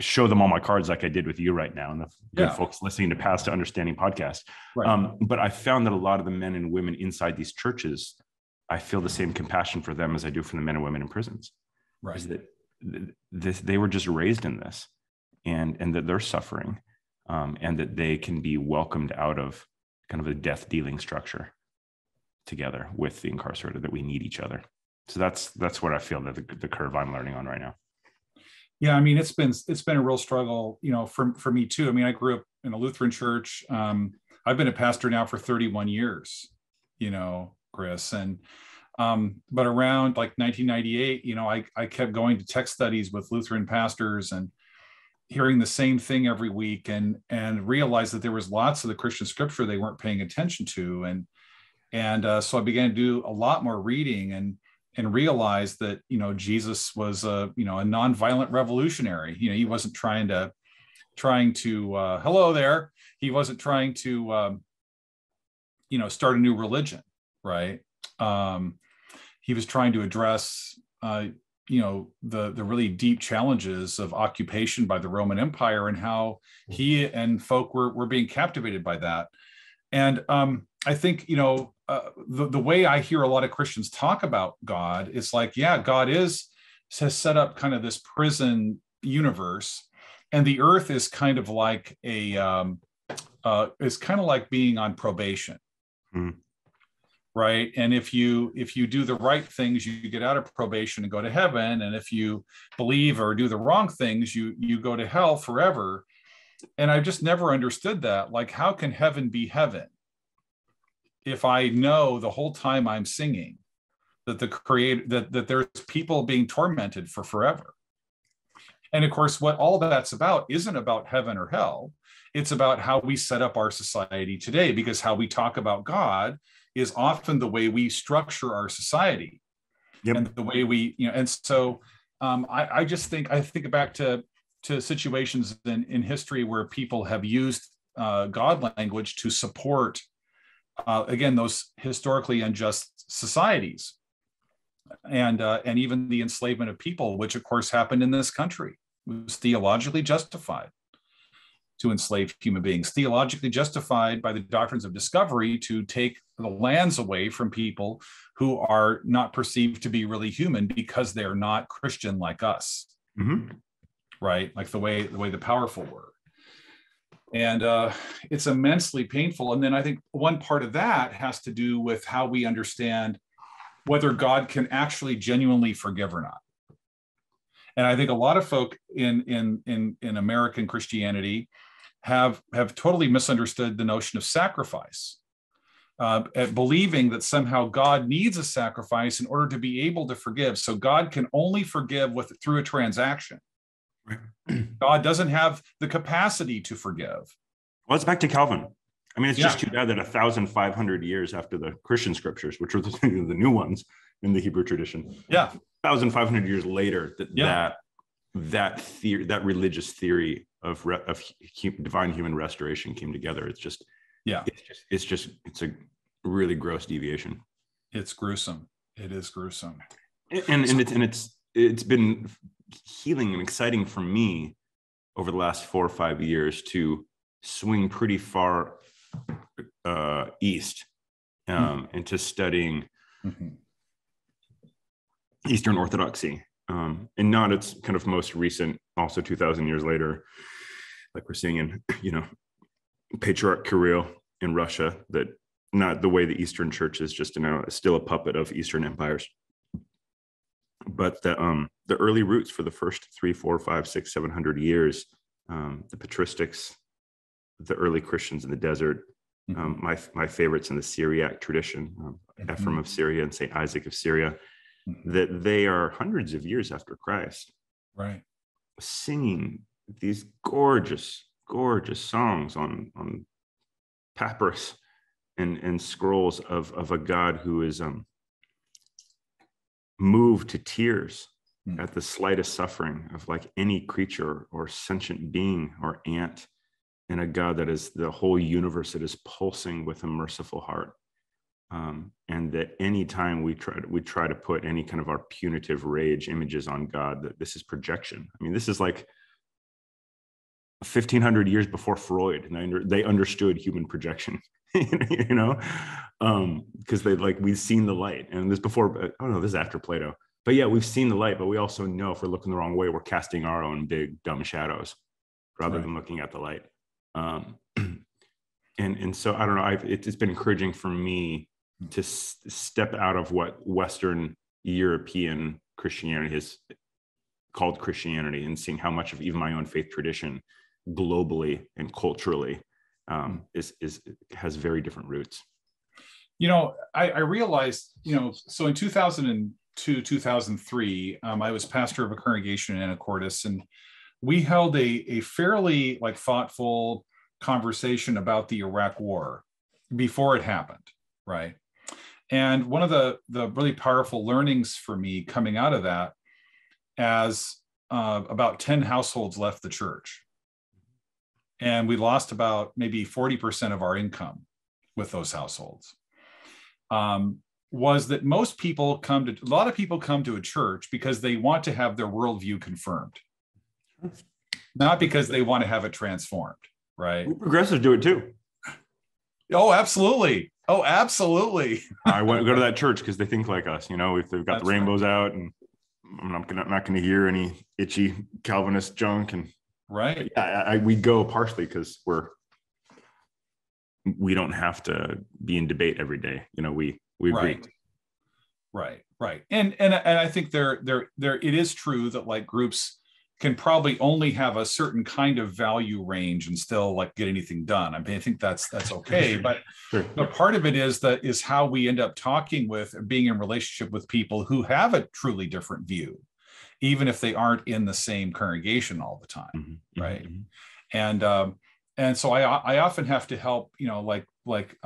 show them all my cards like I did with you right now and the good folks listening to Paths to Understanding podcast. Right. But I found that a lot of the men and women inside these churches, I feel the same compassion for them as I do for the men and women in prisons. Right. Is that they were just raised in this and that they're suffering and that they can be welcomed out of kind of a death dealing structure together with the incarcerated, that we need each other. So that's what I feel that the curve I'm learning on right now. Yeah, I mean, it's been a real struggle, you know, for me too. I mean, I grew up in a Lutheran church. I've been a pastor now for 31 years, you know, Chris. And but around like 1998, you know, I kept going to text studies with Lutheran pastors and hearing the same thing every week, and realized that there was lots of the Christian scripture they weren't paying attention to, and so I began to do a lot more reading and realized that, you know, Jesus was a nonviolent revolutionary. You know, he wasn't trying to hello there. He wasn't trying to, start a new religion, right? He was trying to address, the really deep challenges of occupation by the Roman Empire and how he and folk were being captivated by that. And I think, you know, the way I hear a lot of Christians talk about God, it's like, yeah, God has set up kind of this prison universe, and the earth is kind of like it's kind of like being on probation, right? And if you do the right things, you get out of probation and go to heaven, and if you believe or do the wrong things, you go to hell forever. And I've just never understood that. Like, how can heaven be heaven if I know the whole time I'm singing that the creator, that there's people being tormented for forever? And of course, what all that's about isn't about heaven or hell. It's about how we set up our society today, because how we talk about God is often the way we structure our society. Yep. And the way we, you know, and so I just think, back to situations in history where people have used God language to support, again, those historically unjust societies, and even the enslavement of people, which of course happened in this country. It was theologically justified to enslave human beings, theologically justified by the doctrines of discovery to take the lands away from people who are not perceived to be really human because they're not Christian like us. Mm-hmm. Right? Like the way the powerful were. And it's immensely painful. And then I think one part of that has to do with how we understand whether God can actually genuinely forgive or not. And I think a lot of folk in American Christianity have totally misunderstood the notion of sacrifice, at believing that somehow God needs a sacrifice in order to be able to forgive. So God can only forgive through a transaction. God doesn't have the capacity to forgive. Well, it's back to Calvin. I mean, it's just too bad that 1,500 years after the Christian scriptures, which were the new ones in the Hebrew tradition, 1,500 years later, that theory, that religious theory of divine human restoration came together. It's just, it's a really gross deviation. It's gruesome. It is gruesome. And it's been healing and exciting for me over the last 4 or 5 years to swing pretty far east into studying Eastern Orthodoxy, and not its kind of most recent, also 2,000 years later, like we're seeing in, you know, Patriarch Kirill in Russia, that not the way the Eastern Church is just now still a puppet of Eastern empires. But the early roots for the first 300, 400, 500, 600, 700 years, the patristics, the early Christians in the desert, my favorites in the Syriac tradition, Ephraim of Syria and St. Isaac of Syria, that they are hundreds of years after Christ, right? Singing these gorgeous, gorgeous songs on papyrus and scrolls of a God who is moved to tears at the slightest suffering of like any creature or sentient being or ant, and a God that is the whole universe that is pulsing with a merciful heart. And that any time we try to put any kind of our punitive rage images on God, that this is projection. I mean, this is like 1,500 years before Freud, and they understood human projection, you know, because they like, we've seen the light, and this before, oh no, this is after Plato, but yeah, we've seen the light, but we also know if we're looking the wrong way, we're casting our own big dumb shadows rather than looking at the light. And so I don't know, it's been encouraging for me to step out of what Western European Christianity has called Christianity, and seeing how much of even my own faith tradition globally and culturally has very different roots. You know, I realized, you know, so in 2002, 2003, I was pastor of a congregation in Anacortes, and we held a fairly like thoughtful conversation about the Iraq War before it happened, right? And one of the really powerful learnings for me coming out of that, as about 10 households left the church, and we lost about maybe 40% of our income with those households, was that most people a lot of people come to a church because they want to have their worldview confirmed, not because they want to have it transformed, right? Progressives do it too. Oh, absolutely. Oh, absolutely. I want to go to that church because they think like us, you know, if they've got the rainbows out, and I'm not going to hear any itchy Calvinist junk. And right. Yeah, we go partially because we don't have to be in debate every day. You know, we agree. Right. And I think there it is true that like groups can probably only have a certain kind of value range and still like get anything done. I mean, I think that's okay, but But part of it is how we end up talking with, being in relationship with people who have a truly different view, even if they aren't in the same congregation all the time, right? And so I often have to help, you know, like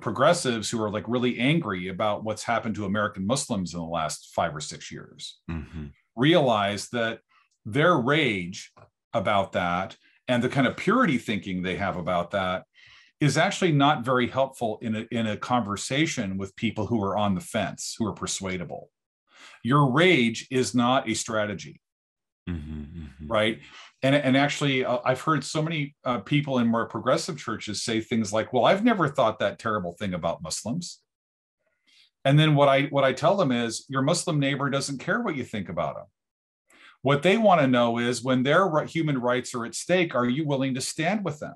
progressives who are like really angry about what's happened to American Muslims in the last 5 or 6 years, realize that their rage about that and the kind of purity thinking they have about that is actually not very helpful in a conversation with people who are on the fence, who are persuadable. Your rage is not a strategy, right? And actually, I've heard so many people in more progressive churches say things like, well, I've never thought that terrible thing about Muslims. And then what I tell them is, your Muslim neighbor doesn't care what you think about him. What they want to know is, when their human rights are at stake, are you willing to stand with them?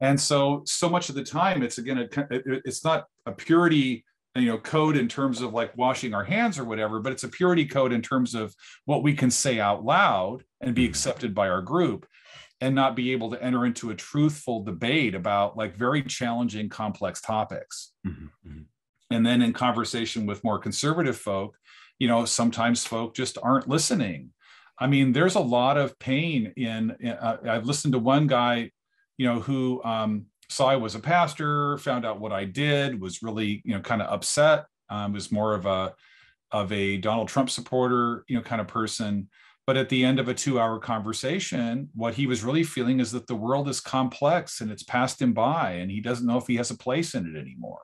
And so much of the time, it's again, it's not a purity, you know, code in terms of like washing our hands or whatever, but it's a purity code in terms of what we can say out loud and be accepted by our group, and not be able to enter into a truthful debate about like very challenging, complex topics. And then in conversation with more conservative folk, you know, sometimes folk just aren't listening. I mean, there's a lot of pain in I've listened to one guy, you know, who saw I was a pastor, found out what I did, was really, you know, kind of upset, was more of a Donald Trump supporter, you know, kind of person. But at the end of a 2-hour conversation, what he was really feeling is that the world is complex and it's passed him by, and he doesn't know if he has a place in it anymore.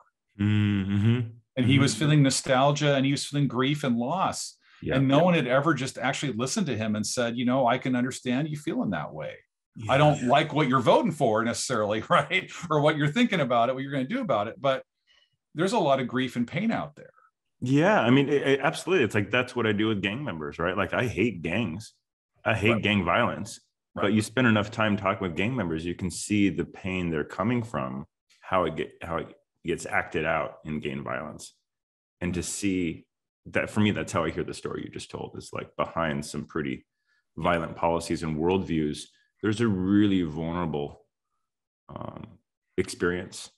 And he was feeling nostalgia, and he was feeling grief and loss. And no one had ever just actually listened to him and said, you know, I can understand you feeling that way. I don't like what you're voting for necessarily, right? Or what you're thinking about it, what you're going to do about it. But there's a lot of grief and pain out there. Yeah, I mean, absolutely. It's like, that's what I do with gang members, right? Like, I hate gangs. I hate gang violence. But you spend enough time talking with gang members, you can see the pain they're coming from, how it gets acted out in gang violence. And to see that, for me, that's how I hear the story you just told, is like, behind some pretty violent policies and worldviews, there's a really vulnerable experience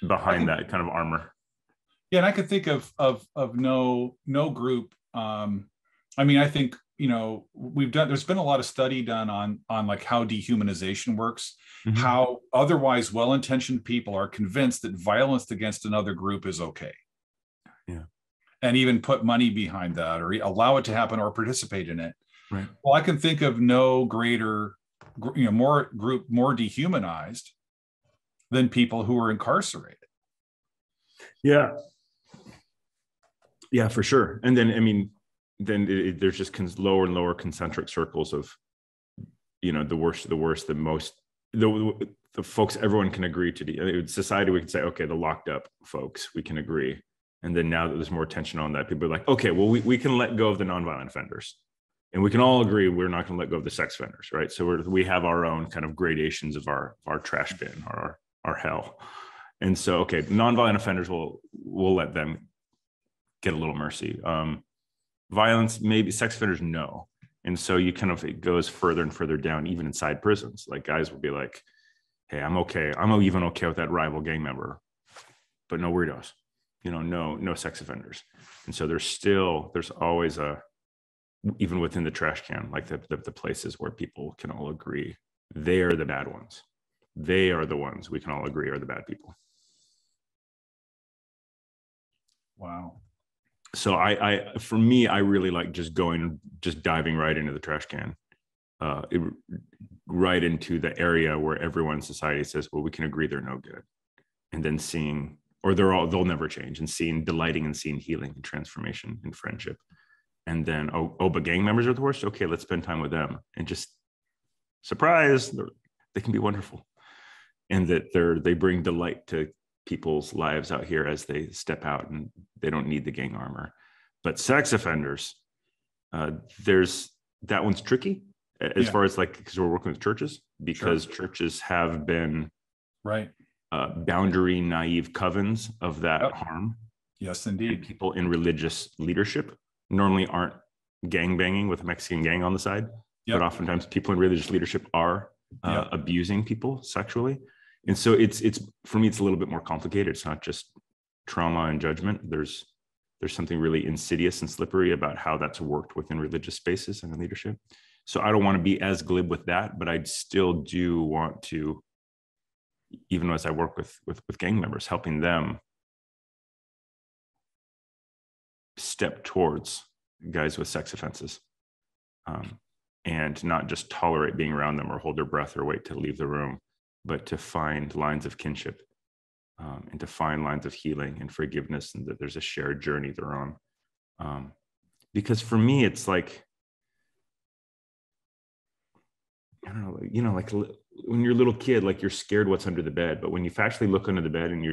behind that kind of armor. Yeah, and I could think of no group. I mean, I think, you know, there's been a lot of study done on like how dehumanization works, how otherwise well-intentioned people are convinced that violence against another group is okay. Yeah. And even put money behind that, or allow it to happen, or participate in it. Right. Well, I can think of no greater, you know, more dehumanized than people who are incarcerated. Yeah. Yeah, for sure. And then, I mean, there's just lower and lower concentric circles of you know, the worst of the worst, the most, the folks everyone can agree to. Society, we could say, okay, the locked up folks, we can agree. And then now that there's more tension on that, people are like, okay, well, we can let go of the nonviolent offenders. And we can all agree we're not going to let go of the sex offenders, right? So we have our own kind of gradations of our trash bin, or our hell. And so, okay, nonviolent offenders, we'll let them get a little mercy. Violence, maybe. Sex offenders, no. And so you kind of, it goes further and further down, even inside prisons. Like guys will be like, hey, I'm okay. I'm even okay with that rival gang member, but no weirdos. You know, no sex offenders. And so there's always a, even within the trash can, like the places where people can all agree, they are the bad ones. They are the ones we can all agree are the bad people. Wow. So I for me, I really like just diving right into the trash can, right into the area where everyone in society says, well, we can agree they're no good. And then seeing, or they'll never change, and seeing delighting and seeing healing and transformation and friendship. And then, oh, but gang members are the worst. Okay, let's spend time with them, and just surprise, they can be wonderful. And that they bring delight to people's lives out here as they step out, and they don't need the gang armor. But sex offenders, that one's tricky as far as like, because we're working with churches, because churches have been boundary naive covens of that harm. Yes, indeed. And people in religious leadership normally aren't gang banging with a Mexican gang on the side, but oftentimes people in religious leadership are abusing people sexually. And so it's for me, it's a little bit more complicated. It's not just trauma and judgment. There's something really insidious and slippery about how that's worked within religious spaces and in leadership. So I don't want to be as glib with that, but I still do want to, even as I work with gang members, helping them step towards guys with sex offenses, and not just tolerate being around them or hold their breath or wait to leave the room, but to find lines of kinship, and to find lines of healing and forgiveness, and that there's a shared journey they're on. Because for me, it's like, I don't know, you know, like when you're a little kid, like you're scared what's under the bed, but when you actually look under the bed and you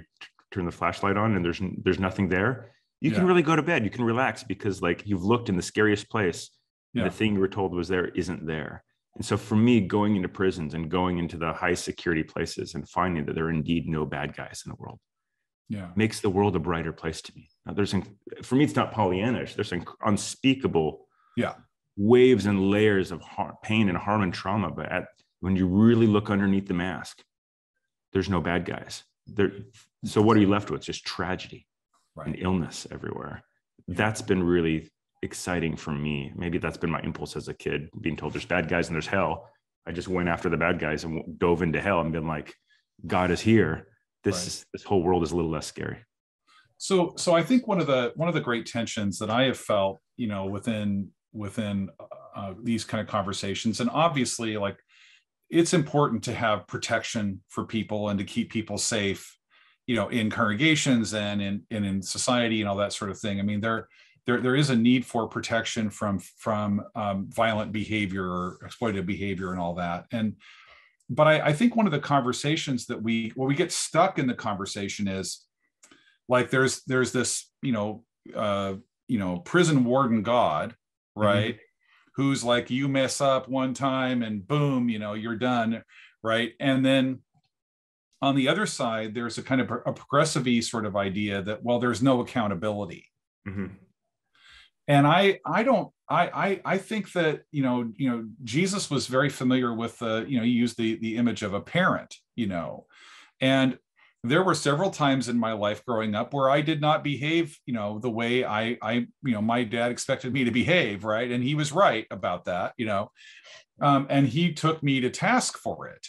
turn the flashlight on and there's nothing there, you can really go to bed. You can relax, because like you've looked in the scariest place, and the thing you were told was there isn't there. And so for me, going into prisons and going into the high security places and finding that there are indeed no bad guys in the world makes the world a brighter place to me. Now, for me, it's not Pollyannish. There's unspeakable waves and layers of pain and harm and trauma. But when you really look underneath the mask, there's no bad guys. So what are you left with? Just tragedy and illness everywhere. That's been really exciting for me. Maybe that's been my impulse as a kid, being told there's bad guys and there's hell. I just went after the bad guys and dove into hell and been like, God is here. This whole world is a little less scary. So I think one of the great tensions that I have felt, you know, within these kind of conversations, and obviously like it's important to have protection for people and to keep people safe, you know, in congregations and in society and all that sort of thing. I mean, there is a need for protection from violent behavior or exploitative behavior and all that. But I think one of the conversations that we get stuck in the conversation is like, there's this, prison warden God, right? Mm-hmm. Who's like, you mess up one time and boom, you know, you're done. Right. And then on the other side, there's a kind of a progressive-y sort of idea that, well, there's no accountability. Mm-hmm. And I think that, you know, Jesus was very familiar with he used the image of a parent, you know, and there were several times in my life growing up where I did not behave, you know, the way I my dad expected me to behave. Right. And he was right about that, you know, and he took me to task for it.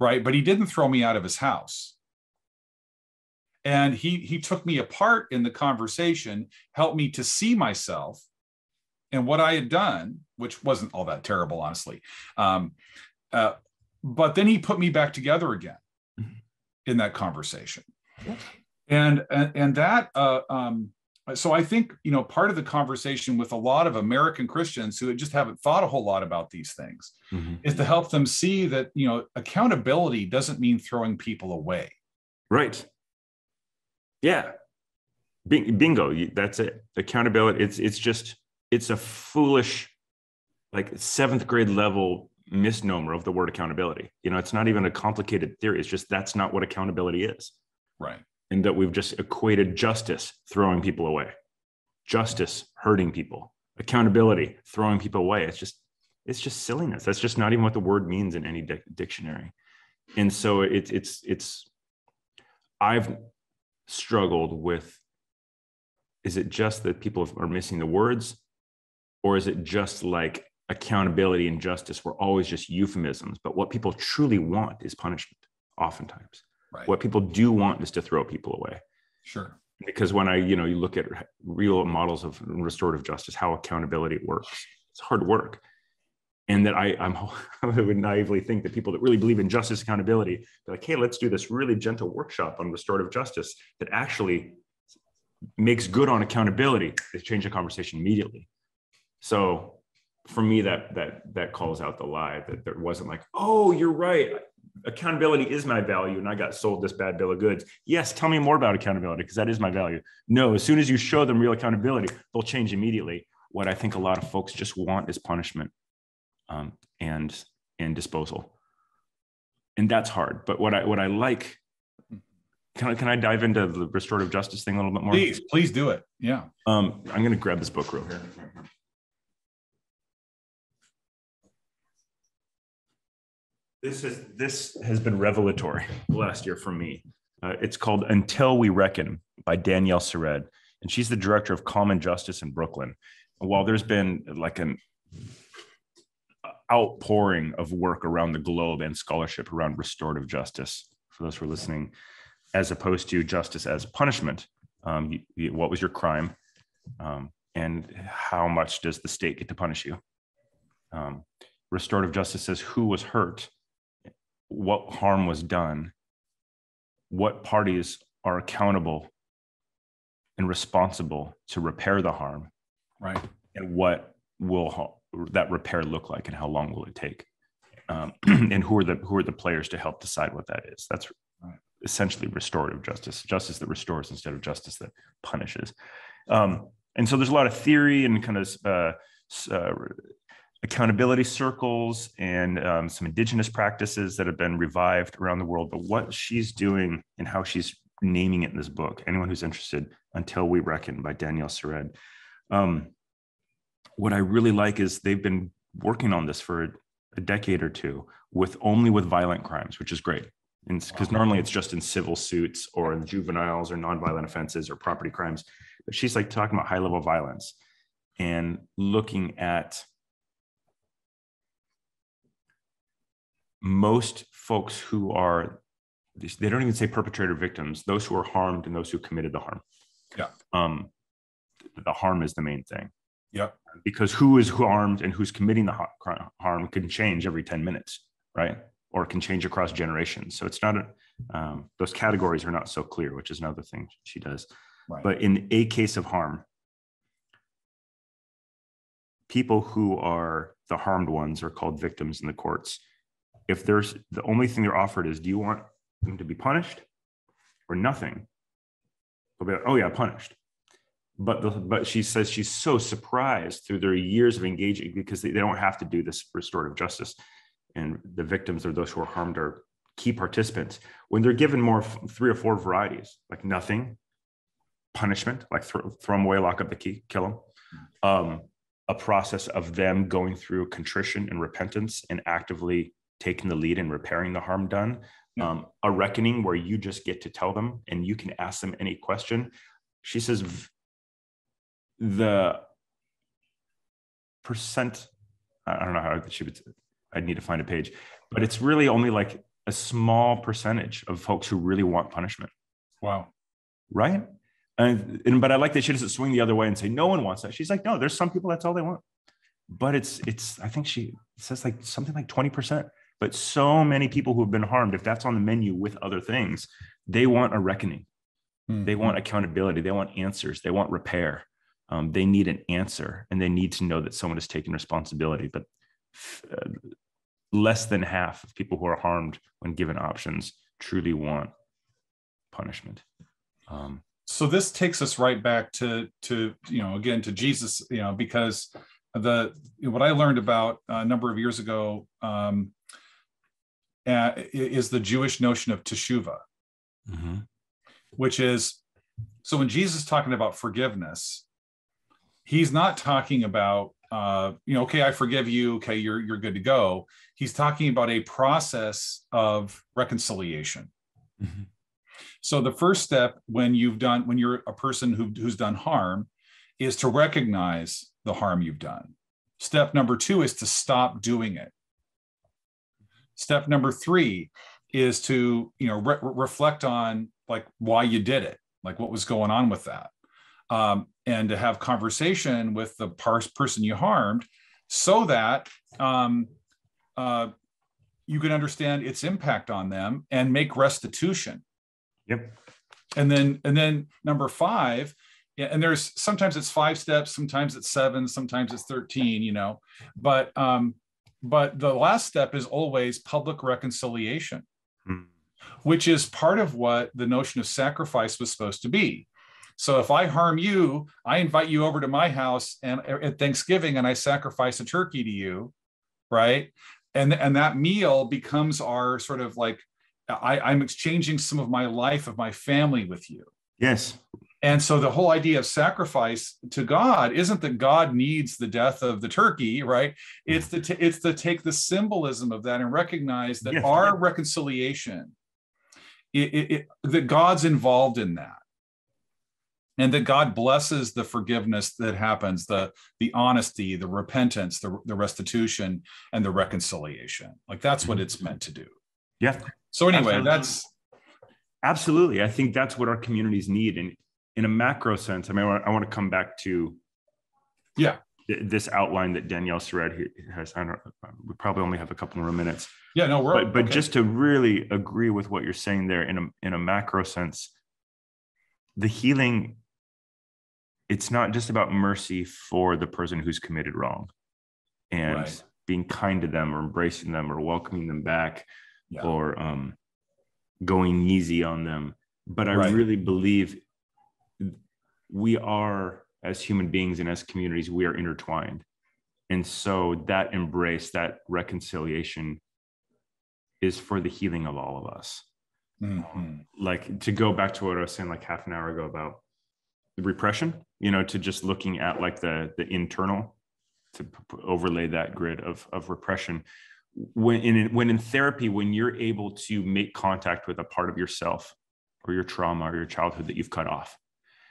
Right. But he didn't throw me out of his house. And he took me apart in the conversation, helped me to see myself and what I had done, which wasn't all that terrible, honestly. But then he put me back together again in that conversation. And that So I think, you know, part of the conversation with a lot of American Christians who just haven't thought a whole lot about these things is to help them see that, you know, accountability doesn't mean throwing people away. Right. Yeah. Bingo. That's it. Accountability. It's just, it's a foolish, like, seventh grade level misnomer of the word accountability. You know, it's not even a complicated theory. It's just, that's not what accountability is. Right. And that we've just equated justice, throwing people away, justice, hurting people, accountability, throwing people away. It's just silliness. That's just not even what the word means in any dictionary. And so I've struggled with, is it just that people are missing the words, or is it just like accountability and justice were always just euphemisms? But what people truly want is punishment, oftentimes. Right. What people do want is to throw people away. Sure. Because when you look at real models of restorative justice, how accountability works, it's hard work. And that I would naively think that people that really believe in justice, accountability, they're like, hey, let's do this really gentle workshop on restorative justice that actually makes good on accountability. They change the conversation immediately. So for me, that calls out the lie that there wasn't like, oh, you're right, accountability is my value, and I got sold this bad bill of goods. Yes, tell me more about accountability, because that is my value. No, as soon as you show them real accountability, they'll change immediately. What I think a lot of folks just want is punishment and disposal, and that's hard. But what I like, can I dive into the restorative justice thing a little bit more? Please do it. Yeah. I'm going to grab this book real here. This has been revelatory last year for me. It's called Until We Reckon by Danielle Sered, and she's the director of Common Justice in Brooklyn. And while there's been like an outpouring of work around the globe and scholarship around restorative justice, for those who are listening, as opposed to justice as punishment, what was your crime, and how much does the state get to punish you? Restorative justice says who was hurt, what harm was done, what parties are accountable and responsible to repair the harm, right? And what will that repair look like, and how long will it take, and who are the players to help decide what that is? That's right. Essentially restorative justice that restores instead of justice that punishes. And so there's a lot of theory and kind of accountability circles and some indigenous practices that have been revived around the world. But what she's doing and how she's naming it in this book, anyone who's interested, Until We Reckon by Danielle Sered. What I really like is they've been working on this for a decade or two with violent crimes, which is great. And because normally it's just in civil suits or in juveniles or nonviolent offenses or property crimes. But she's like talking about high level violence and looking at most folks who are, they don't even say perpetrator, victims, those who are harmed and those who committed the harm. Yeah. The harm is the main thing. Yeah. Because who is harmed and who's committing the harm can change every 10 minutes, right? Or can change across generations. So it's not, those categories are not so clear, which is another thing she does. Right. But in a case of harm, people who are the harmed ones are called victims in the courts. If there's, the only thing they're offered is, do you want them to be punished or nothing? They'll be like, oh yeah, punished. But she says she's so surprised through their years of engaging, because they don't have to do this restorative justice. And the victims or those who are harmed are key participants. When they're given more, three or four varieties, like nothing, punishment, like throw them away, lock up the key, kill them. A process of them going through contrition and repentance and actively taking the lead in repairing the harm done, a reckoning where you just get to tell them and you can ask them any question. She says the percent, I don't know how she would, I'd need to find a page, but it's really only like a small percentage of folks who really want punishment. Wow. Right? But I like that she doesn't swing the other way and say, no one wants that. She's like, no, there's some people, that's all they want. But it's I think she says like something like 20%. But so many people who have been harmed, if that's on the menu with other things, they want a reckoning. Mm-hmm. They want accountability. They want answers. They want repair. They need an answer, and they need to know that someone is taking responsibility. But less than half of people who are harmed when given options truly want punishment. So this takes us right back to again, to Jesus, because what I learned about a number of years ago is the Jewish notion of teshuvah, mm-hmm. which is, so when Jesus is talking about forgiveness, he's not talking about, okay, I forgive you, okay, you're good to go. He's talking about a process of reconciliation. Mm-hmm. So the first step when you're a person who's done harm is to recognize the harm you've done. Step number 2 is to stop doing it. Step number 3 is to, reflect on like why you did it, like what was going on with that. And to have conversation with the person you harmed so that you can understand its impact on them and make restitution. Yep. And then number 5, and there's sometimes it's 5 steps, sometimes it's 7, sometimes it's 13, but the last step is always public reconciliation, which is part of what the notion of sacrifice was supposed to be. So if I harm you, I invite you over to my house and at Thanksgiving, and I sacrifice a turkey to you, right? And that meal becomes our sort of like, I'm exchanging some of my life, of my family with you. Yes. And so the whole idea of sacrifice to God isn't that God needs the death of the turkey, right? It's to take the symbolism of that and recognize that our reconciliation, that God's involved in that. And that God blesses the forgiveness that happens, the honesty, the repentance, the restitution, and the reconciliation. Like that's what it's meant to do. Yeah. So anyway, absolutely. Absolutely. I think that's what our communities need. And in a macro sense, I want to come back to this outline that Danielle Sered has. We probably only have a couple more minutes. Yeah, no, but just to really agree with what you're saying there in a macro sense, the healing, it's not just about mercy for the person who's committed wrong and being kind to them or embracing them or welcoming them back or going easy on them. But I really believe we are, as human beings and as communities, we are intertwined. And so that embrace, that reconciliation is for the healing of all of us. Mm-hmm. Like to go back to what I was saying like half an hour ago about the repression, to just looking at like the internal, to overlay that grid of repression. When in therapy, when you're able to make contact with a part of yourself or your trauma or your childhood that you've cut off,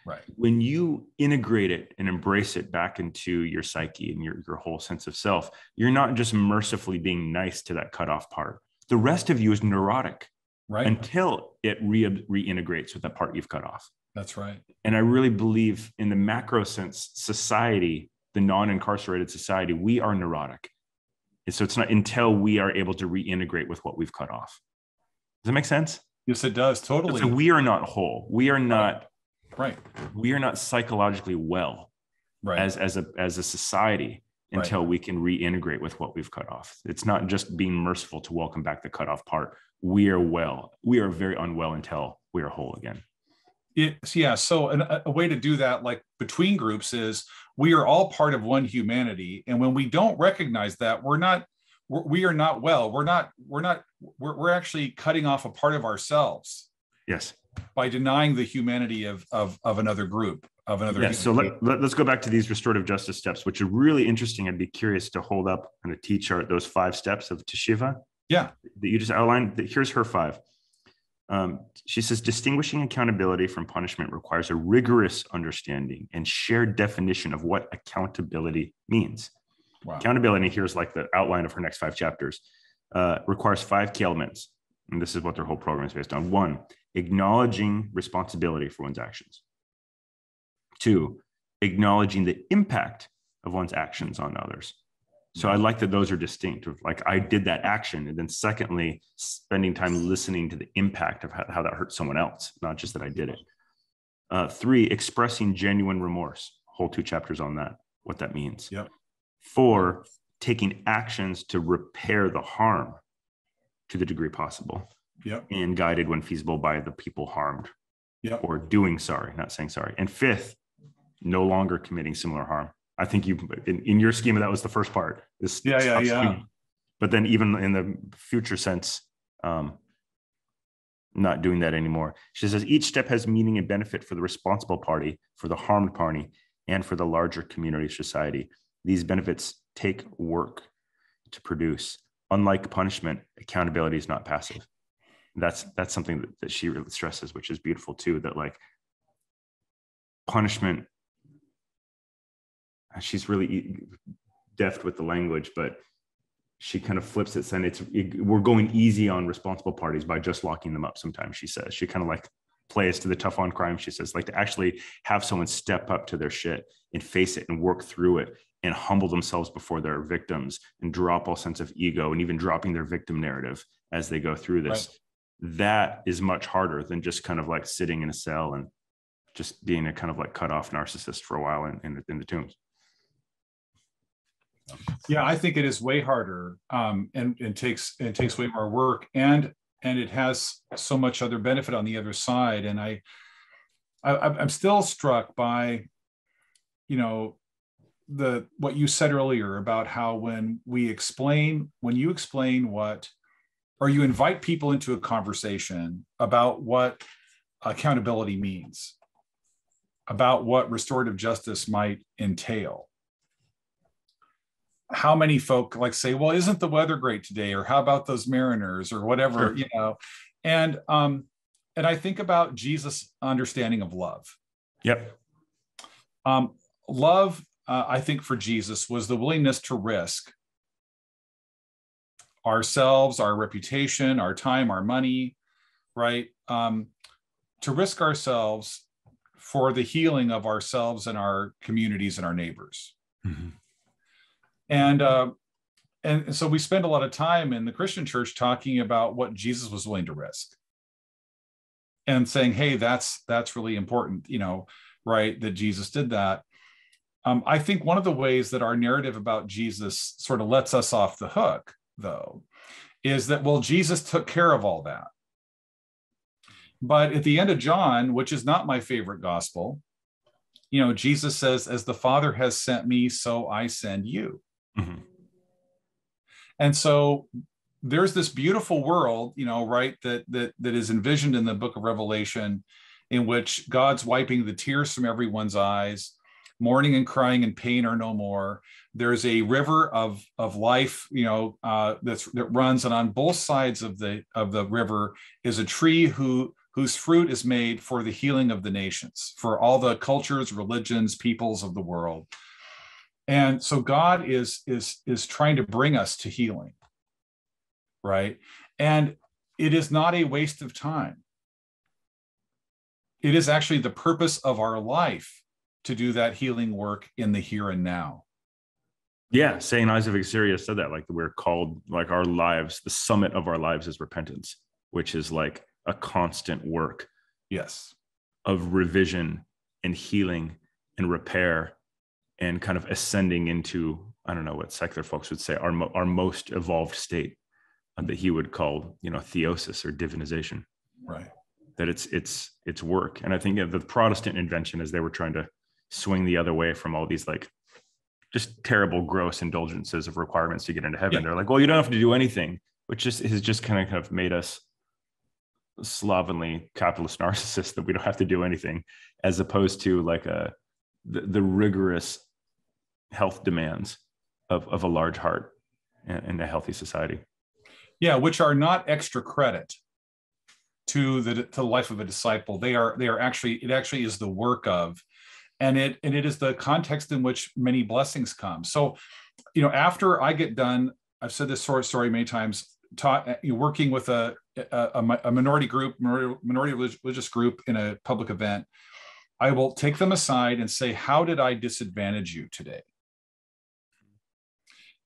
right? When you integrate it and embrace it back into your psyche and your whole sense of self, you're not just mercifully being nice to that cut off part. The rest of you is neurotic. Right. Until it reintegrates with the part you've cut off. That's right. And I really believe in the macro sense, society, the non-incarcerated society, we are neurotic. And so it's not until we are able to reintegrate with what we've cut off. Does that make sense? Yes, it does. Totally. So we are not whole. We are not. Right. We are not psychologically well as a society until we can reintegrate with what we've cut off. It's not just being merciful to welcome back the cut off part. We are very unwell until we are whole again. So a way to do that, like between groups, is we are all part of one humanity. And when we don't recognize that, we're actually cutting off a part of ourselves. Yes. By denying the humanity of another group, of another. Yes. So let's go back to these restorative justice steps, which are really interesting. I'd be curious to hold up on a T-chart, those 5 steps of teshuva. Yeah. That you just outlined. Here's her 5. She says, distinguishing accountability from punishment requires a rigorous understanding and shared definition of what accountability means. Wow. Accountability, here's like the outline of her next 5 chapters, requires 5 key elements. And this is what their whole program is based on. 1, acknowledging responsibility for one's actions. 2, acknowledging the impact of one's actions on others. So I like that those are distinct. Like I did that action. And then secondly, spending time listening to the impact of how that hurt someone else, not just that I did it. 3, expressing genuine remorse. Whole 2 chapters on that, what that means. Yep. 4, taking actions to repair the harm to the degree possible. Yep. And guided when feasible by the people harmed. Yep. Or doing sorry, not saying sorry. And 5th, no longer committing similar harm. I think you, in your schema, that was the first part. This schema. But then even in the future sense, not doing that anymore. She says, each step has meaning and benefit for the responsible party, for the harmed party, and for the larger community society. These benefits take work to produce. Unlike punishment, accountability is not passive. That's something that she really stresses, which is beautiful too, that like punishment, she's really deft with the language, but she kind of flips it, saying we're going easy on responsible parties by just locking them up sometimes, she says. She kind of like plays to the tough on crime, she says, like to actually have someone step up to their shit and face it and work through it and humble themselves before their victims and drop all sense of ego and even dropping their victim narrative as they go through this. Right. That is much harder than just kind of like sitting in a cell and just being a kind of like cut off narcissist for a while in the tombs. Yeah, I think it is way harder, and takes way more work, and it has so much other benefit on the other side. And I'm still struck by, you know, what you said earlier about how when you explain what, or you invite people into a conversation about what accountability means, about what restorative justice might entail. How many folk like say, well, isn't the weather great today? Or how about those mariners or whatever, you know? And I think about Jesus' understanding of love. Yep. Love, I think for Jesus was the willingness to risk ourselves, our reputation, our time, our money, right? To risk ourselves for the healing of ourselves and our communities and our neighbors. Mm-hmm. And so we spend a lot of time in the Christian church talking about what Jesus was willing to risk and saying, hey, that's really important, you know, right, that Jesus did that. I think one of the ways that our narrative about Jesus sort of lets us off the hook, though, is that, well, Jesus took care of all that. But at the end of John, which is not my favorite gospel, you know, Jesus says, as the Father has sent me, so I send you. Mm-hmm. And so there's this beautiful world, you know, right, that is envisioned in the book of Revelation, in which God's wiping the tears from everyone's eyes, mourning and crying and pain are no more. There's a river of life, you know, that runs, and on both sides of the river is a tree whose fruit is made for the healing of the nations, for all the cultures, religions, peoples of the world. And so God is trying to bring us to healing, right? And it is not a waste of time. It is actually the purpose of our life to do that healing work in the here and now. Yeah, St. Isaac of Syria said that, like we're called, like our lives, the summit of our lives is repentance, which is like a constant work, yes, of revision and healing and repair, and kind of ascending into, I don't know what secular folks would say, our most evolved state, that he would call, you know, theosis or divinization. Right. That it's work. And I think the Protestant invention is they were trying to swing the other way from all these like just terrible, gross indulgences of requirements to get into heaven. Yeah. They're like, well, you don't have to do anything, which just has just kind of made us slovenly capitalist narcissists, that we don't have to do anything, as opposed to like the rigorous health demands of a large heart and a healthy society. Yeah, which are not extra credit to the life of a disciple. They are actually is the work of, and it is the context in which many blessings come. So, you know, after I get done, I've said this sort of story many times, working with a minority religious group in a public event, I will take them aside and say, how did I disadvantage you today?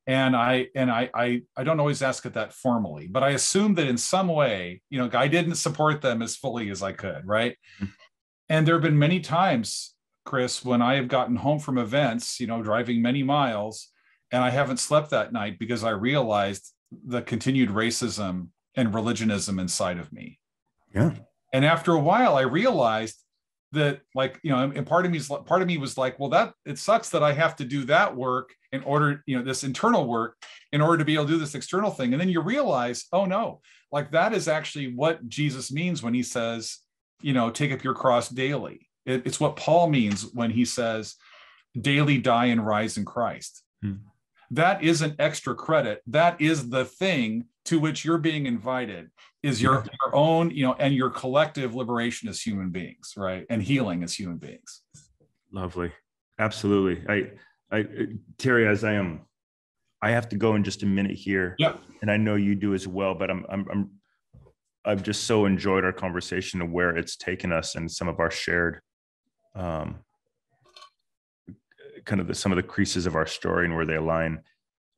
And I don't always ask it that formally, but I assume that in some way, you know, I didn't support them as fully as I could, right? And there have been many times, Chris, when I have gotten home from events, you know, driving many miles, and I haven't slept that night because I realized the continued racism and religionism inside of me. Yeah. And after a while, I realized that, like, you know, and part of me was like, well, that it sucks that I have to do that work in order, you know, this internal work in order to be able to do this external thing. And then you realize, oh no, like that is actually what Jesus means when he says, you know, take up your cross daily. It's what Paul means when he says, daily die and rise in Christ. Mm-hmm. That isn't extra credit. That is the thing to which you're being invited, is your own, you know, and your collective liberation as human beings, right? And healing as human beings. Lovely. Absolutely. I Terry, as I have to go in just a minute here. Yep. And I know you do as well, but I've just so enjoyed our conversation and where it's taken us and some of our shared, kind of some of the creases of our story and where they align.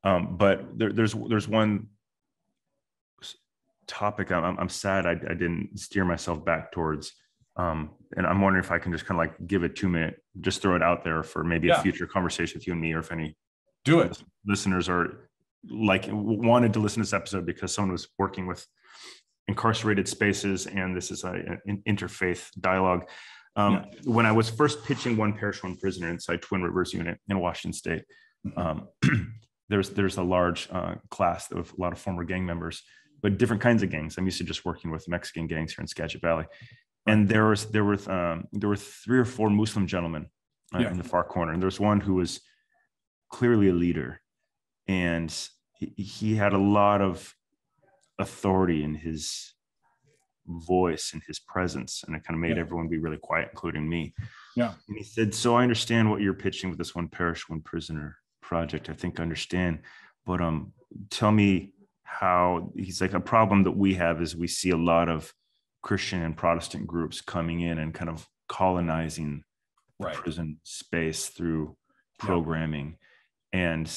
But there's one topic I'm sad I didn't steer myself back towards. And I'm wondering if I can just kind of like give a 2-minute, just throw it out there for maybe a future conversation with you and me, or if any listeners are like wanted to listen to this episode because someone was working with incarcerated spaces. And this is an interfaith dialogue. When I was first pitching One Parish, One Prisoner inside Twin Rivers unit in Washington State, there's a large class of a lot of former gang members, but different kinds of gangs. I'm used to just working with Mexican gangs here in Skagit Valley. And there were 3 or 4 Muslim gentlemen in the far corner. And there was one who was clearly a leader, and he had a lot of authority in his voice and his presence, and it kind of made everyone be really quiet, including me. And he said, so I understand what you're pitching with this One Parish, One Prisoner project. I think I understand, but tell me how. He's like, a problem that we have is we see a lot of Christian and Protestant groups coming in and kind of colonizing the prison space through programming, and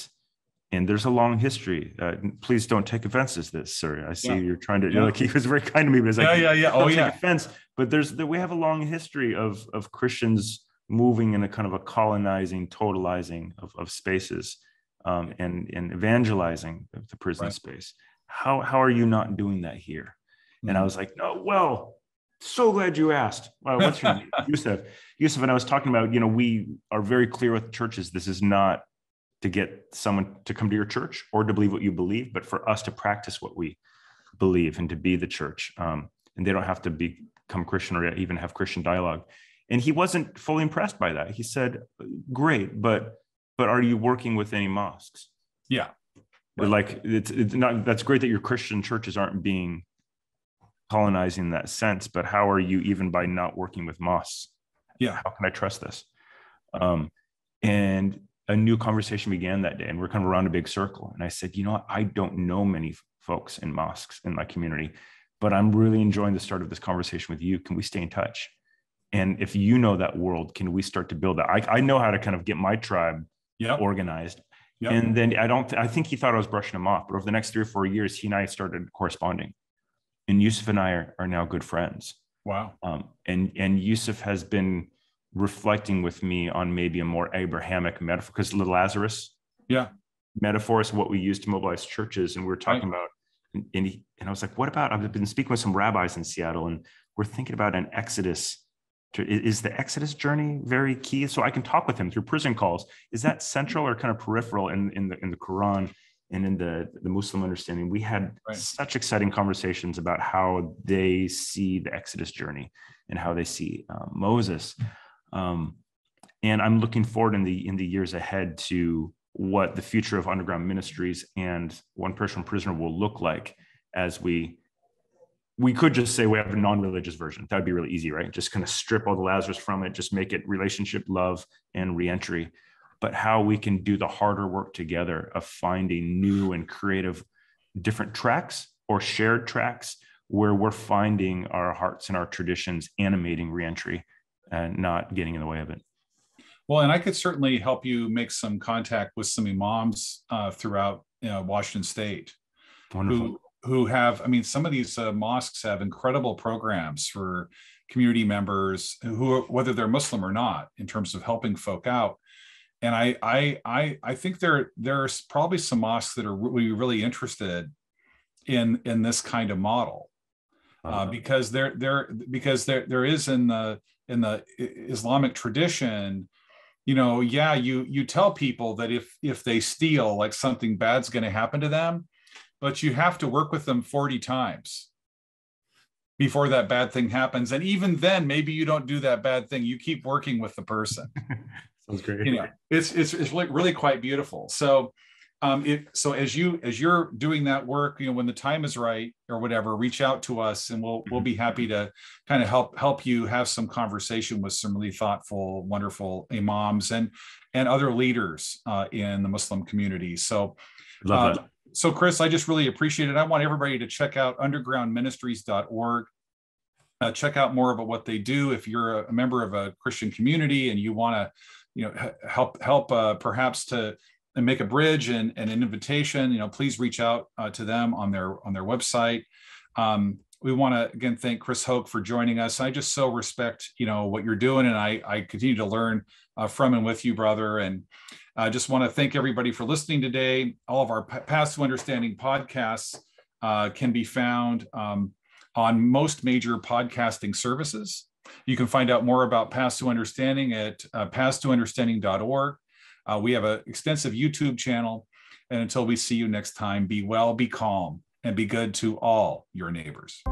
there's a long history. Please don't take offense to this, sir. I see you're trying to, like, he was very kind to me, but it's like, take offense. But we have a long history of Christians moving in a kind of a colonizing, totalizing of spaces, and evangelizing the prison space. How are you not doing that here? Mm-hmm. And I was like, no, well, so glad you asked. Well, what's your name? Yusuf. And I was talking about, you know, we are very clear with churches. This is not to get someone to come to your church or to believe what you believe, but for us to practice what we believe and to be the church. And they don't have to become Christian or even have Christian dialogue. And he wasn't fully impressed by that. He said, great, but are you working with any mosques? Yeah. Right. Like, it's not, that's great that your Christian churches aren't being colonized in that sense, but how are you, even by not working with mosques? Yeah. How can I trust this? And a new conversation began that day, and we're kind of around a big circle. And I said, you know what? I don't know many folks in mosques in my community, but I'm really enjoying the start of this conversation with you. Can we stay in touch? And if you know that world, can we start to build that? I know how to kind of get my tribe organized. Yep. And then I think he thought I was brushing him off, but over the next 3 or 4 years, he and I started corresponding, and Yusuf and I are now good friends. Wow. And Yusuf has been reflecting with me on maybe a more Abrahamic metaphor, because the Lazarus metaphor is what we use to mobilize churches. And we were talking about, and I was like, what about, I've been speaking with some rabbis in Seattle, and we're thinking about an Exodus. Is the Exodus journey very key? So I can talk with him through prison calls. Is that central or kind of peripheral in the Quran and in the Muslim understanding? We had such exciting conversations about how they see the Exodus journey and how they see Moses. And I'm looking forward in the years ahead to what the future of Underground Ministries and One Parish, One Prisoner will look like, as we could just say we have a non-religious version. That'd be really easy, right? Just kind of strip all the Lazarus from it, just make it relationship, love, and reentry. But how we can do the harder work together of finding new and creative, different tracks or shared tracks where we're finding our hearts and our traditions animating reentry and not getting in the way of it. Well, and I could certainly help you make some contact with some imams throughout Washington State. Wonderful. Who have, I mean, some of these mosques have incredible programs for community members who, whether they're Muslim or not, in terms of helping folk out. And I think there are probably some mosques that are really interested in this kind of model, because there is in the Islamic tradition, you know, you tell people that if they steal, like, something bad's going to happen to them, but you have to work with them 40 times before that bad thing happens. And even then, maybe you don't do that bad thing. You keep working with the person. Sounds great. You know, it's really quite beautiful. So, so as you're doing that work, you know, when the time is right or whatever, reach out to us, and we'll be happy to kind of help you have some conversation with some really thoughtful, wonderful imams and other leaders in the Muslim community. So, love that. So Chris, I just really appreciate it. I want everybody to check out undergroundministries.org. Check out more about what they do. If you're a member of a Christian community and you want to, you know, help perhaps to make a bridge and an invitation, you know, please reach out to them on their website. We want to again thank Chris Hoke for joining us. I just so respect, you know, what you're doing, and I continue to learn from and with you, brother. And I just want to thank everybody for listening today. All of our Paths to Understanding podcasts can be found on most major podcasting services. You can find out more about Paths to Understanding at pathstounderstanding.org. We have an extensive YouTube channel. And until we see you next time, be well, be calm, and be good to all your neighbors.